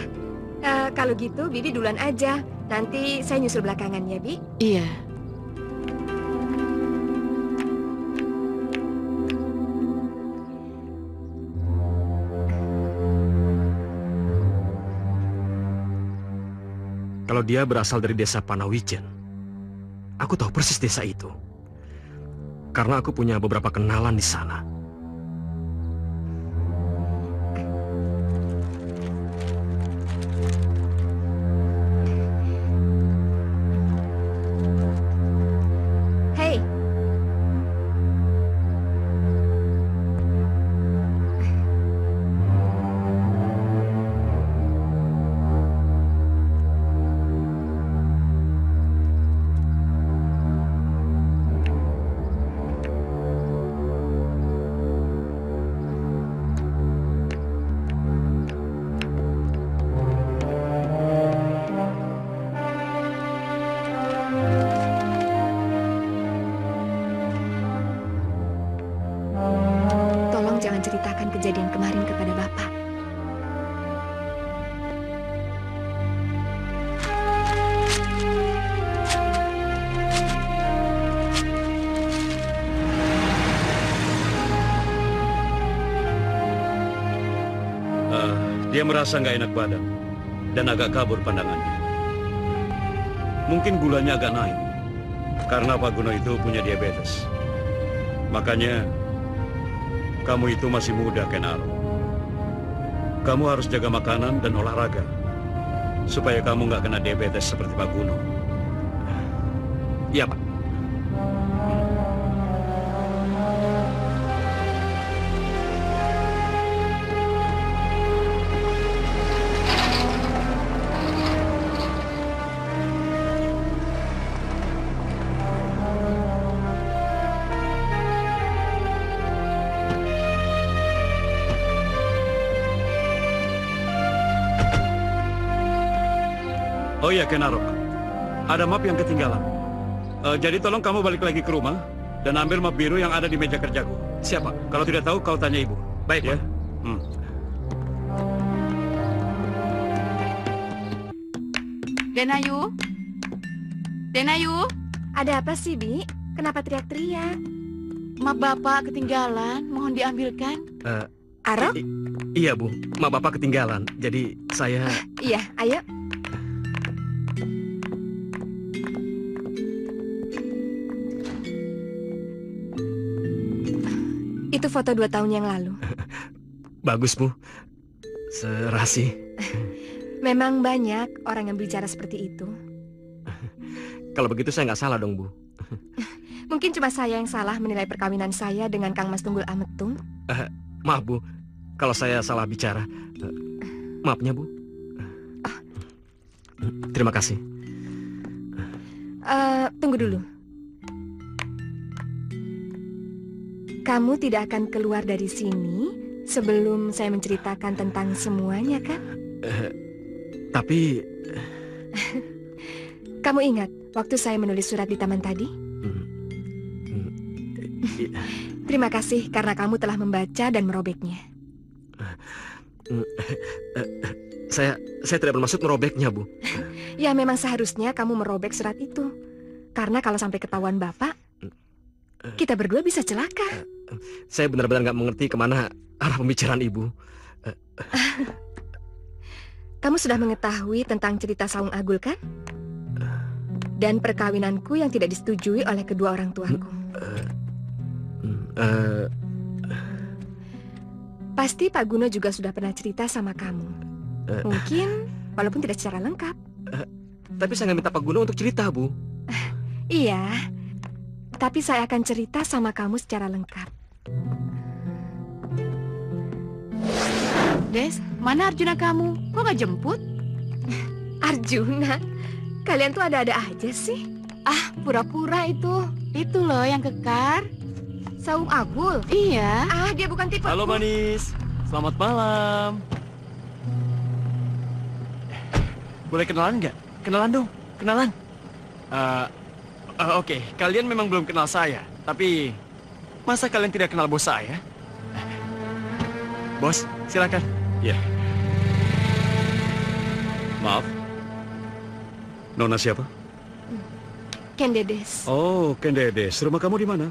Uh, kalau gitu, Bibi duluan aja. Nanti saya nyusul belakangan, ya, Bi? Iya. Kalau dia berasal dari desa Panawijen, aku tahu persis desa itu. Karena aku punya beberapa kenalan di sana. Hey. Kejadian kemarin kepada Bapak. Uh, dia merasa nggak enak badan dan agak kabur pandangannya. Mungkin gulanya agak naik Karena Pak Guno itu punya diabetes. Makanya, kamu itu masih muda, Ken Arok. Kamu harus jaga makanan dan olahraga. Supaya kamu nggak kena diabetes seperti Pak Guno. Iya, Pak. Oh iya, Ken Arok, ada map yang ketinggalan. Uh, jadi tolong kamu balik lagi ke rumah dan ambil map biru yang ada di meja kerjaku. Siapa? Kalau tidak tahu, kau tanya ibu. Baik, ya. Hmm. Denayu, Denayu, ada apa sih, Bi? Kenapa teriak-teriak? Map bapak ketinggalan, mohon diambilkan. Uh, Arok? Iya bu, map bapak ketinggalan. Jadi saya. Iya, ayo. Itu foto dua tahun yang lalu. Bagus, Bu. Serasi. Memang banyak orang yang bicara seperti itu. Kalau begitu saya nggak salah dong, Bu. Mungkin cuma saya yang salah menilai perkawinan saya dengan Kang Mas Tunggul Ametung. Uh, maaf, Bu. Kalau saya salah bicara. Uh, maafnya, Bu. Oh. Terima kasih. Uh, tunggu dulu. Kamu tidak akan keluar dari sini sebelum saya menceritakan tentang semuanya, kan? Uh, tapi... Kamu ingat waktu saya menulis surat di taman tadi? Hmm. Hmm. Terima kasih karena kamu telah membaca dan merobeknya. Uh, uh, uh, saya, saya tidak bermaksud merobeknya, Bu. Ya, memang seharusnya kamu merobek surat itu. Karena kalau sampai ketahuan Bapak, kita berdua bisa celaka. Uh. Saya benar-benar nggak mengerti kemana arah pembicaraan ibu. Kamu sudah mengetahui tentang cerita Sawung Agul, kan? Dan perkawinanku yang tidak disetujui oleh kedua orang tuaku. uh, uh, Pasti Pak Guno juga sudah pernah cerita sama kamu. uh, Mungkin, walaupun tidak secara lengkap. uh, Tapi saya nggak minta Pak Guno untuk cerita, Bu. uh, Iya, tapi saya akan cerita sama kamu secara lengkap. Des, mana Arjuna kamu? Kok gak jemput? Arjuna? Kalian tuh ada-ada aja sih. Ah, pura-pura itu. Itu loh yang kekar. Sawung Agul? Iya. Ah, dia bukan tipe. Halo manis, selamat malam. Boleh kenalan nggak? Kenalan dong, kenalan. Uh, Uh, Oke, okay. Kalian memang belum kenal saya. Tapi, masa kalian tidak kenal bos saya? Bos, silakan. Ya. Maaf. Nona siapa? Ken Dedes. Oh, Ken Dedes. Rumah kamu di mana?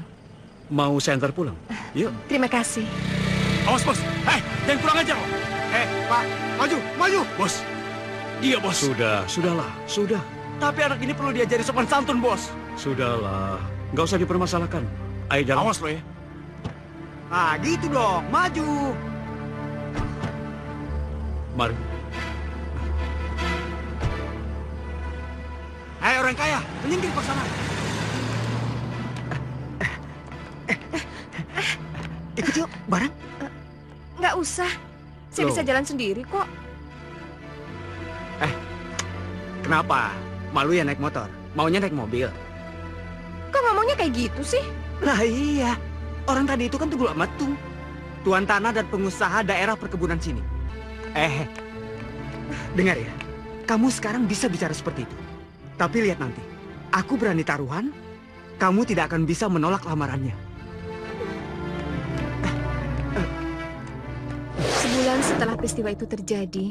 Mau saya antar pulang? Yuk. Terima kasih. Awas, bos. Hei, jangan kurang ajar. Hei, Pak. Maju, maju. Bos. Iya, bos. Sudah, sudahlah. Sudah. Tapi anak ini perlu diajari sopan santun, bos. Sudahlah, nggak usah dipermasalahkan. Ayo jalan. Awas lo ya. Ah, gitu dong, maju. Mari. Hai orang kaya, menyingkir ke sana. Ikut yuk, bareng. Nggak usah, saya bisa jalan sendiri kok. Eh, kenapa? Malu ya naik motor? Maunya naik mobil? Kok ngomongnya kayak gitu sih? Lah iya, orang tadi itu kan Tunggul Ametung, tuan tanah dan pengusaha daerah perkebunan sini. Eh, dengar ya, kamu sekarang bisa bicara seperti itu. Tapi lihat nanti, aku berani taruhan, kamu tidak akan bisa menolak lamarannya. Sebulan setelah peristiwa itu terjadi,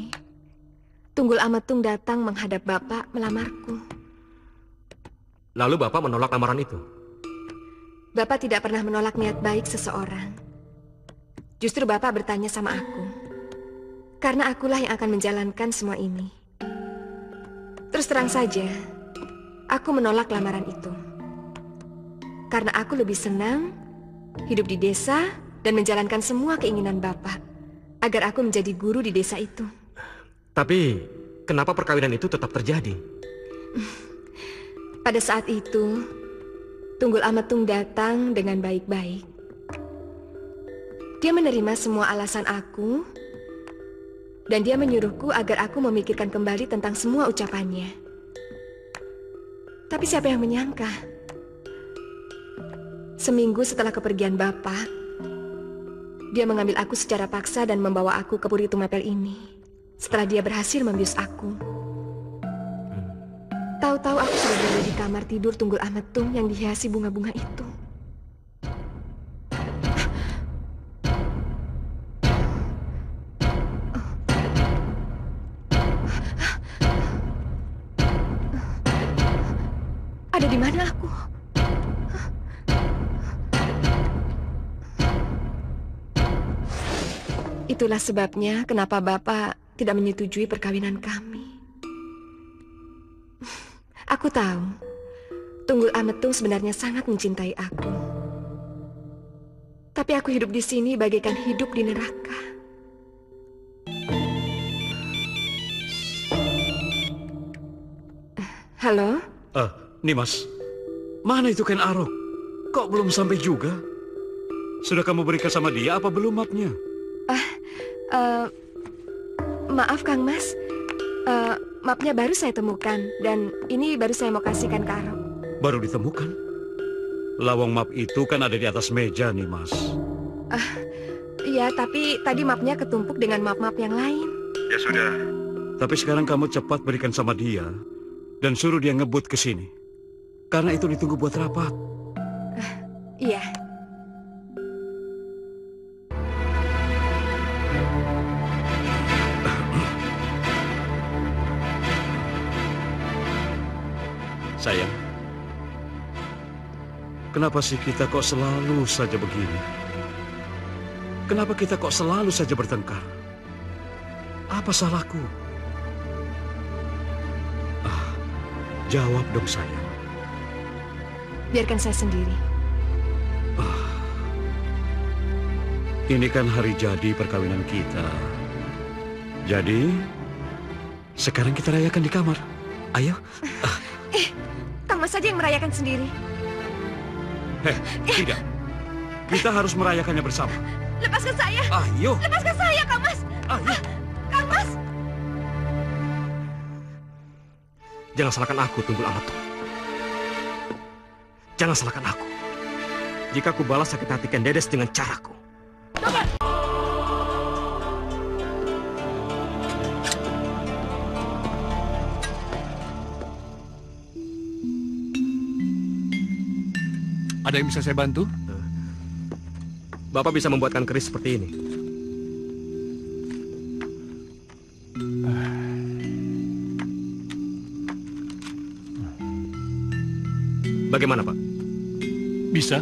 Tunggul Ametung datang menghadap Bapak melamarku. Lalu Bapak menolak lamaran itu? Bapak tidak pernah menolak niat baik seseorang. Justru Bapak bertanya sama aku. Karena akulah yang akan menjalankan semua ini. Terus terang saja, aku menolak lamaran itu. karena aku lebih senang hidup di desa dan menjalankan semua keinginan Bapak, agar aku menjadi guru di desa itu. Tapi, kenapa perkawinan itu tetap terjadi? Pada saat itu, Tunggul Ametung datang dengan baik-baik. Dia menerima semua alasan aku, dan dia menyuruhku agar aku memikirkan kembali tentang semua ucapannya. Tapi siapa yang menyangka? Seminggu setelah kepergian Bapak, dia mengambil aku secara paksa dan membawa aku ke Puri Tumapel ini. Setelah dia berhasil membius aku, tahu-tahu aku sudah berada di kamar tidur Tunggul Ametung yang dihiasi bunga-bunga itu. Ada di mana aku? Itulah sebabnya kenapa Bapak tidak menyetujui perkawinan kami. Aku tahu, Tunggul Ametung sebenarnya sangat mencintai aku. Tapi aku hidup di sini bagaikan hidup di neraka. Halo? Eh, Nimas, mana itu Ken Arok? Kok belum sampai juga? Sudah kamu berikan sama dia apa belum mapnya? Eh, eh... Maaf Kang Mas, uh, mapnya baru saya temukan dan ini baru saya mau kasihkan ke Arok. Baru ditemukan? Lawang map itu kan ada di atas meja nih Mas. Uh, ya tapi tadi mapnya ketumpuk dengan map-map yang lain. Ya sudah. Tapi sekarang kamu cepat berikan sama dia dan suruh dia ngebut ke sini. Karena itu ditunggu buat rapat. Uh, iya. Sayang, kenapa sih kita kok selalu saja begini? Kenapa kita kok selalu saja bertengkar? Apa salahku? Ah, jawab dong sayang. Biarkan saya sendiri. Ah, ini kan hari jadi perkawinan kita. Jadi, sekarang kita rayakan di kamar. Ayo. Ah. Eh, kamu saja yang merayakan sendiri. Eh, eh. Tidak. Kita eh. harus merayakannya bersama. Lepaskan saya. Ayo. Lepaskan saya, Kang Mas. Ayo. Ah, Kang Mas. Jangan salahkan aku, Tunggul Ametung. Jangan salahkan aku. Jika aku balas sakit hati Ken Dedes dengan caraku. Tunggu. Ada yang bisa saya bantu? Bapak bisa membuatkan keris seperti ini. Bagaimana, Pak? Bisa.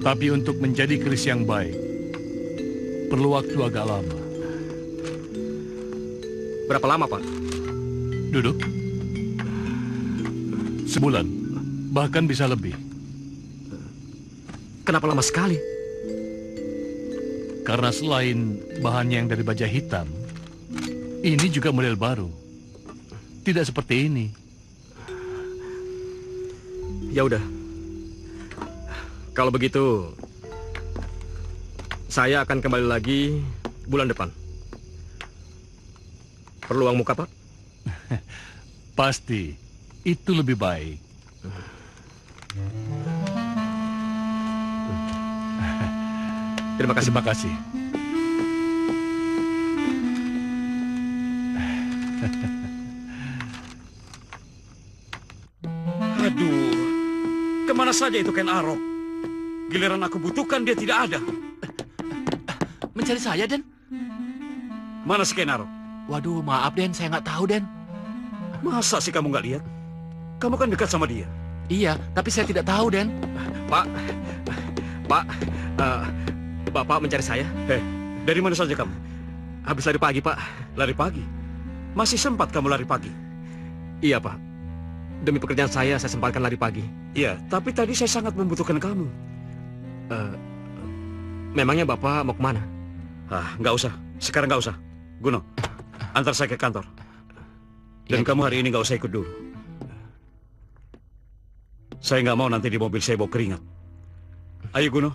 Tapi untuk menjadi keris yang baik, perlu waktu agak lama. Berapa lama, Pak? Duduk. Sebulan, bahkan bisa lebih. Kenapa lama sekali? Karena selain bahan yang dari baja hitam, ini juga model baru. Tidak seperti ini. Ya udah. Kalau begitu, saya akan kembali lagi bulan depan. Perlu uang muka, Pak? Pasti. Itu lebih baik. Terima kasih, terima kasih. Aduh, kemana saja itu Ken Arok? Giliran aku butuhkan dia tidak ada. Mencari saya, Den? Mana si Ken Arok? Waduh, maaf Den, saya nggak tahu Den. Masa sih kamu nggak lihat? Kamu kan dekat sama dia. Iya, tapi saya tidak tahu, Den. Pak, Pak, uh, Bapak mencari saya. Hei, dari mana saja kamu? Habis lari pagi, Pak. Lari pagi? Masih sempat kamu lari pagi? Iya, Pak. Demi pekerjaan saya, saya sempatkan lari pagi. Iya, tapi tadi saya sangat membutuhkan kamu. Uh, memangnya Bapak mau kemana? Ah, nggak usah. Sekarang nggak usah. Guno, antar saya ke kantor. Dan ya, kamu hari ini nggak usah ikut dulu. Saya nggak mau nanti di mobil saya bawa keringat. Ayo, Guno.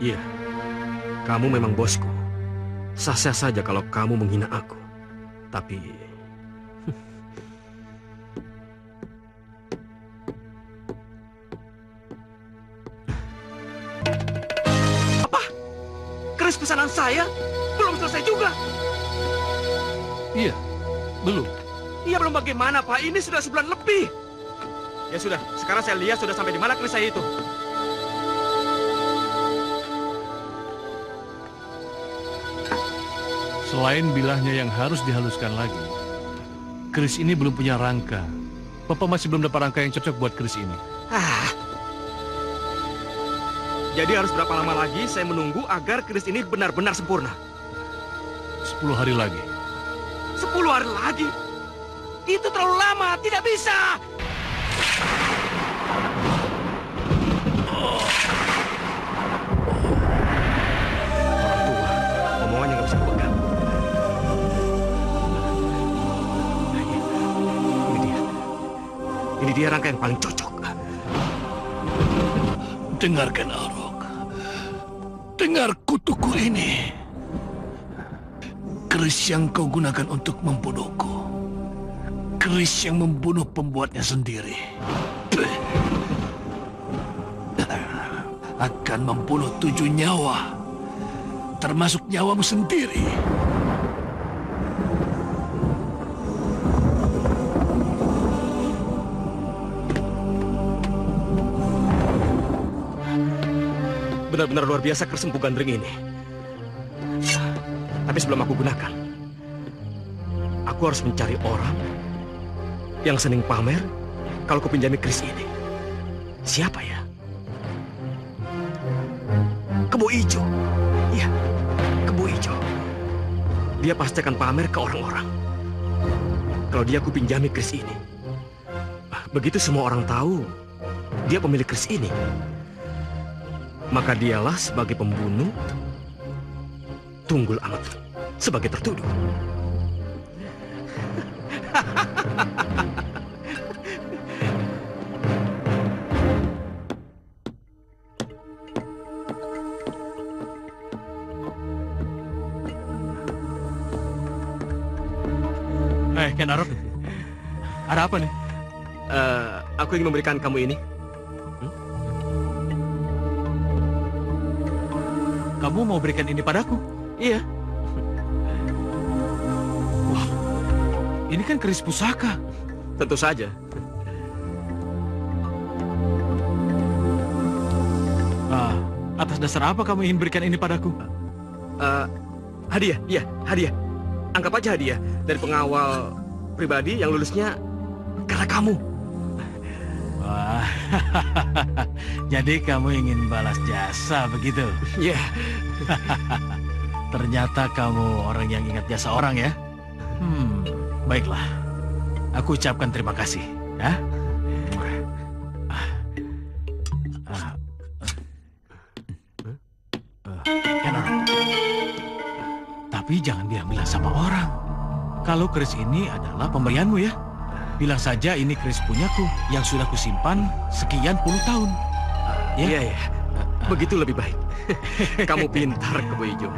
Iya, kamu memang bosku. Sah-sah saja kalau kamu menghina aku. Tapi... Apa? Keris pesanan saya belum selesai juga. Iya, belum. Iya, belum bagaimana, Pak? Ini sudah sebulan lebih. Ya sudah, sekarang saya lihat sudah sampai di mana keris saya itu. Selain bilahnya yang harus dihaluskan lagi, keris ini belum punya rangka. Bapak masih belum dapat rangka yang cocok buat keris ini. Ah. Jadi harus berapa lama lagi saya menunggu agar keris ini benar-benar sempurna? Sepuluh hari lagi. Sepuluh hari lagi? Itu terlalu lama, tidak bisa! Oh. Orang tua, omongannya nggak bisa dipegang. Ini dia rangka yang paling cocok. Dengarkan, Arok. Dengar kutuku ini. Keris yang kau gunakan untuk membunuhku. Keris yang membunuh pembuatnya sendiri. Akan membunuh tujuh nyawa. Termasuk nyawamu sendiri. Benar-benar luar biasa keris Empu Gandring ini. Tapi sebelum aku gunakan, aku harus mencari orang yang senang pamer kalau aku pinjami keris ini. Siapa ya? Kebo Ijo. Iya, Kebo Ijo. Dia pasti akan pamer ke orang-orang kalau dia aku pinjami keris ini. Begitu semua orang tahu dia pemilik keris ini, maka dialah sebagai pembunuh Tunggul Ametung sebagai tertuduh. Eh, hey, Ken Arok, ada apa nih? Uh, aku ingin memberikan kamu ini. Kamu mau berikan ini padaku? Iya. Wah, ini kan keris pusaka. Tentu saja. Ah, atas dasar apa kamu ingin berikan ini padaku? Uh, hadiah, iya, hadiah. Anggap aja hadiah dari pengawal pribadi yang lulusnya karena kamu. Wah, jadi kamu ingin balas jasa begitu? Iya. Yeah. Ternyata kamu orang yang ingat jasa orang ya? Hmm, baiklah. Aku ucapkan terima kasih. Ya? Tapi jangan bilang-bilang sama orang kalau keris ini adalah pemberianmu ya. Bilang saja ini keris punyaku yang sudah kusimpan sekian puluh tahun. Uh, ya? Iya, iya. Begitu lebih baik. Kamu pintar, Kebo Ijo.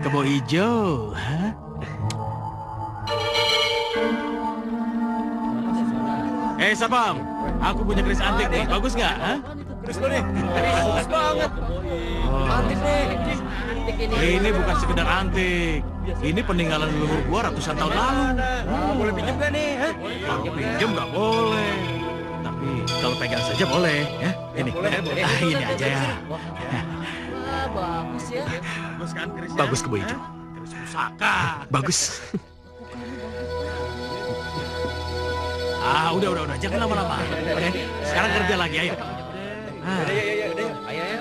Kebo Ijo. Huh? Eh, hey, Sapam. Aku punya keris antik nih. Bagus nggak? Huh? Keris lu nih. Bagus banget. Oh. Antik nih. Antik ini. Ini bukan sekedar antik. Ini peninggalan leluhur gua ratusan tahun lalu. Nah, boleh pinjam gak nih? Hah? Kalau pinjam nggak boleh. Tapi kalau pegang saja boleh. Ya? Ini, boleh, ah, boleh. Ini aja ya. Ya. Bagus ya. Bagus kan kerisnya? Bagus Kebo Ijo. Keris pusaka. Bagus. Ah, udah, udah, udah. Jangan lama-lama. Oke, sekarang kerja lagi. Ayo. Ah. Ayo, ayo, ayo. Ayo, ayo.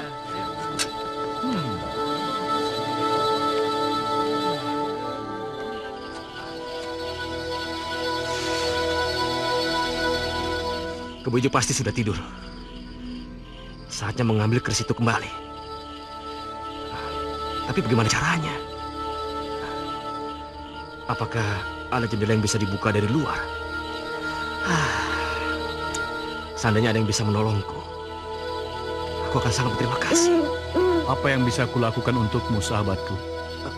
Kebo Ijo pasti sudah tidur. Saatnya mengambil keris itu kembali. Nah, tapi bagaimana caranya? Nah, apakah ada jendela yang bisa dibuka dari luar? Ah, seandainya ada yang bisa menolongku, aku akan sangat berterima kasih. Apa yang bisa aku lakukan untukmu, sahabatku? Uh,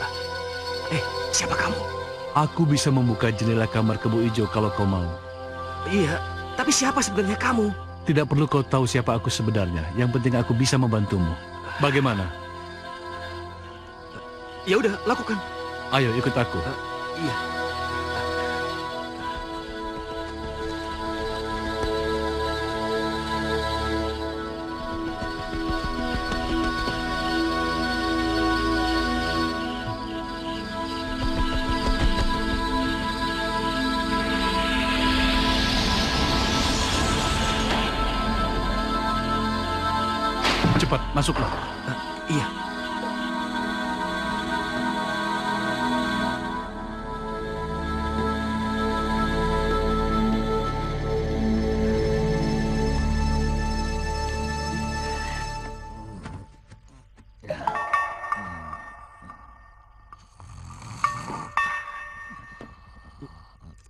uh, eh, siapa kamu? Aku bisa membuka jendela kamar Kebo Ijo kalau kau mau. Iya, tapi siapa sebenarnya kamu? Tidak perlu kau tahu siapa aku sebenarnya. Yang penting aku bisa membantumu. Bagaimana? Ya udah, lakukan. Ayo ikut aku. Uh, iya. Cepat, masuklah. Uh, iya.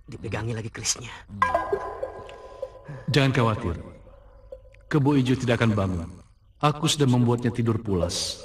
Dipegangi lagi kerisnya. Jangan khawatir. Kebo Ijo tidak akan bangun. Aku sudah membuatnya tidur pulas.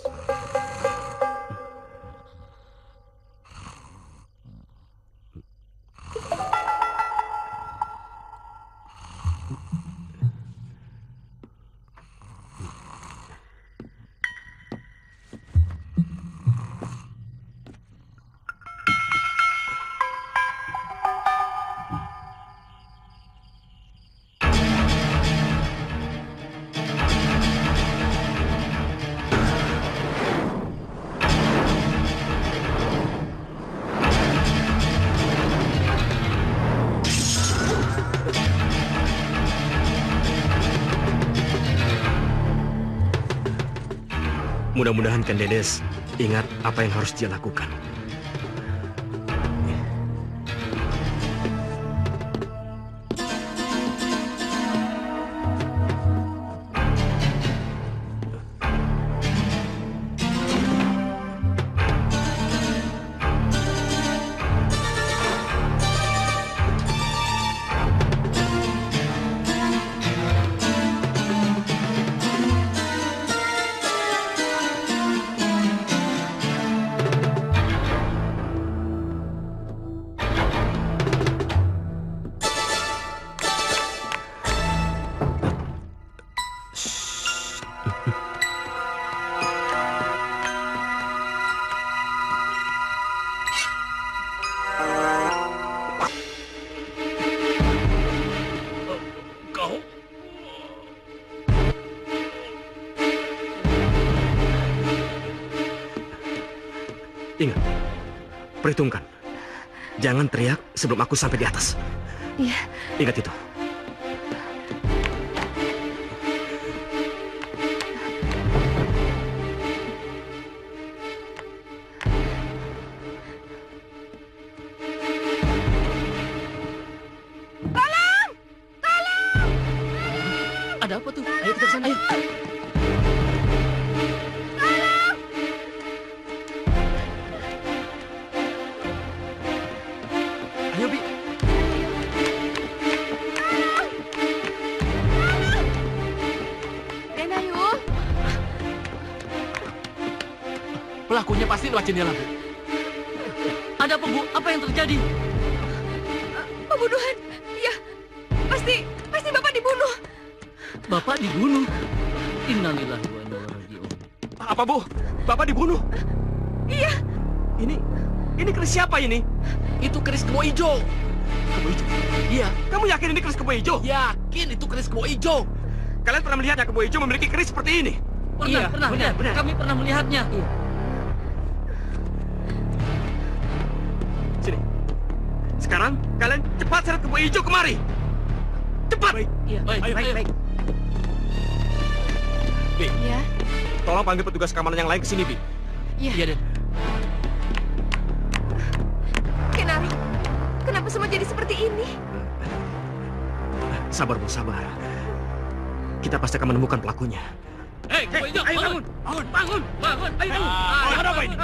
Mudah-mudahan Ken Dedes ingat apa yang harus dia lakukan. Ingat, perhitungkan. Jangan teriak sebelum aku sampai di atas. Iya. Ingat itu. Tolong! Tolong! Tolong! Ada apa tuh? Ayo kita kesana. Ayo. Pelakunya pasti lewat jendela. Ada apa, Bu? Apa yang terjadi? Pembunuhan. Ya, pasti, pasti Bapak dibunuh. Bapak dibunuh? Innalillahi wa inna ilaihi raji'un. Apa, Bu? Bapak dibunuh? Iya. Ini, ini keris siapa ini? Itu keris Kebo Ijo. Kebo Ijo? Iya. Kamu yakin ini keris Kebo Ijo? Yakin itu keris Kebo Ijo. Kalian pernah melihat ya Kebo Ijo memiliki keris seperti ini? Pernah, iya, pernah, benar, benar. Kami pernah melihatnya. Iya. Sekarang kalian cepat seret Kebo Ijo kemari. Cepat. Baik, iya. Baik, ayo, baik, ayo. Baik. Bi, ya. Tolong panggil petugas keamanan yang lain ke sini, Bi. Iya. Iya, Den. Ken Arok, kenapa semua jadi seperti ini? Sabar, Bu, sabar. Kita pasti akan menemukan pelakunya. Hei, Kebo Ijo, bangun! Bangun! Bangun! Bangun! Ayo, bangun! Ah, kenapa ini?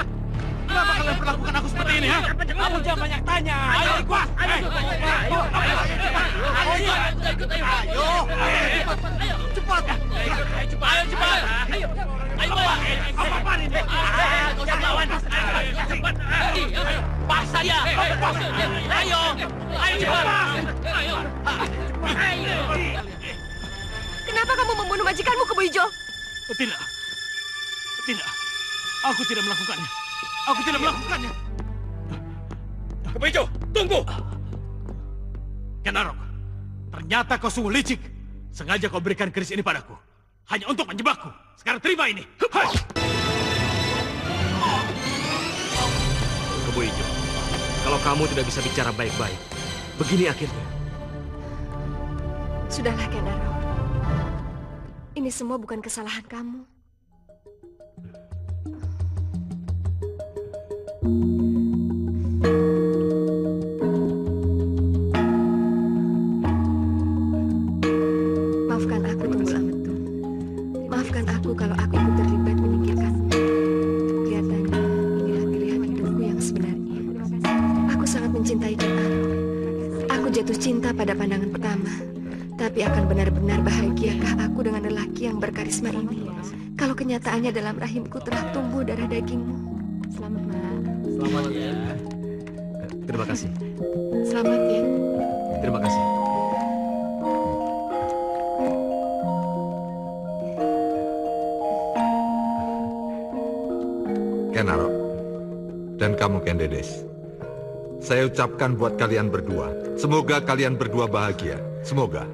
Kenapa kalian perlakukan aku seperti ini, ha? Kamu jangan banyak tanya. Ayo, ikut! Ayo, ayo, ayo, ayo, ayo, ayo, cepat! Ayo, cepat! Ayo, cepat! Ayo, ayo, apa ini? Ayo, jangan lawan, ayo, cepat! Ayo, pas saja! Ayo, ayo, cepat! Ayo, ayo! Kenapa kamu membunuh majikanmu, Kebo Ijo? Tidak, tidak. Aku tidak melakukannya. Aku tidak melakukannya. Kebo Ijo, tunggu! Ken Arok, ternyata kau sungguh licik. Sengaja kau berikan keris ini padaku. Hanya untuk menjebakku. Sekarang terima ini. Hai. Kebo Ijo, kalau kamu tidak bisa bicara baik-baik, begini akhirnya. Sudahlah, Ken Arok. Ini semua bukan kesalahan kamu. Maafkan aku, Tunggul Ametung. Maafkan aku kalau aku ikut terlibat menyingkirkanmu. Kelihatannya inilah pilihan hidupku yang sebenarnya. Aku sangat mencintai Ken Arok. Aku jatuh cinta pada pandangan pertama. Tapi akan benar-benar bahagiakah aku dengan lelaki yang berkarisma ini? Kalau kenyataannya dalam rahimku telah tumbuh darah dagingmu. Selamat, Mak. Selamat, ya. Terima kasih. Selamat, ya. Terima kasih. Ken Arok, dan kamu Ken Dedes. Saya ucapkan buat kalian berdua. Semoga kalian berdua bahagia. Semoga.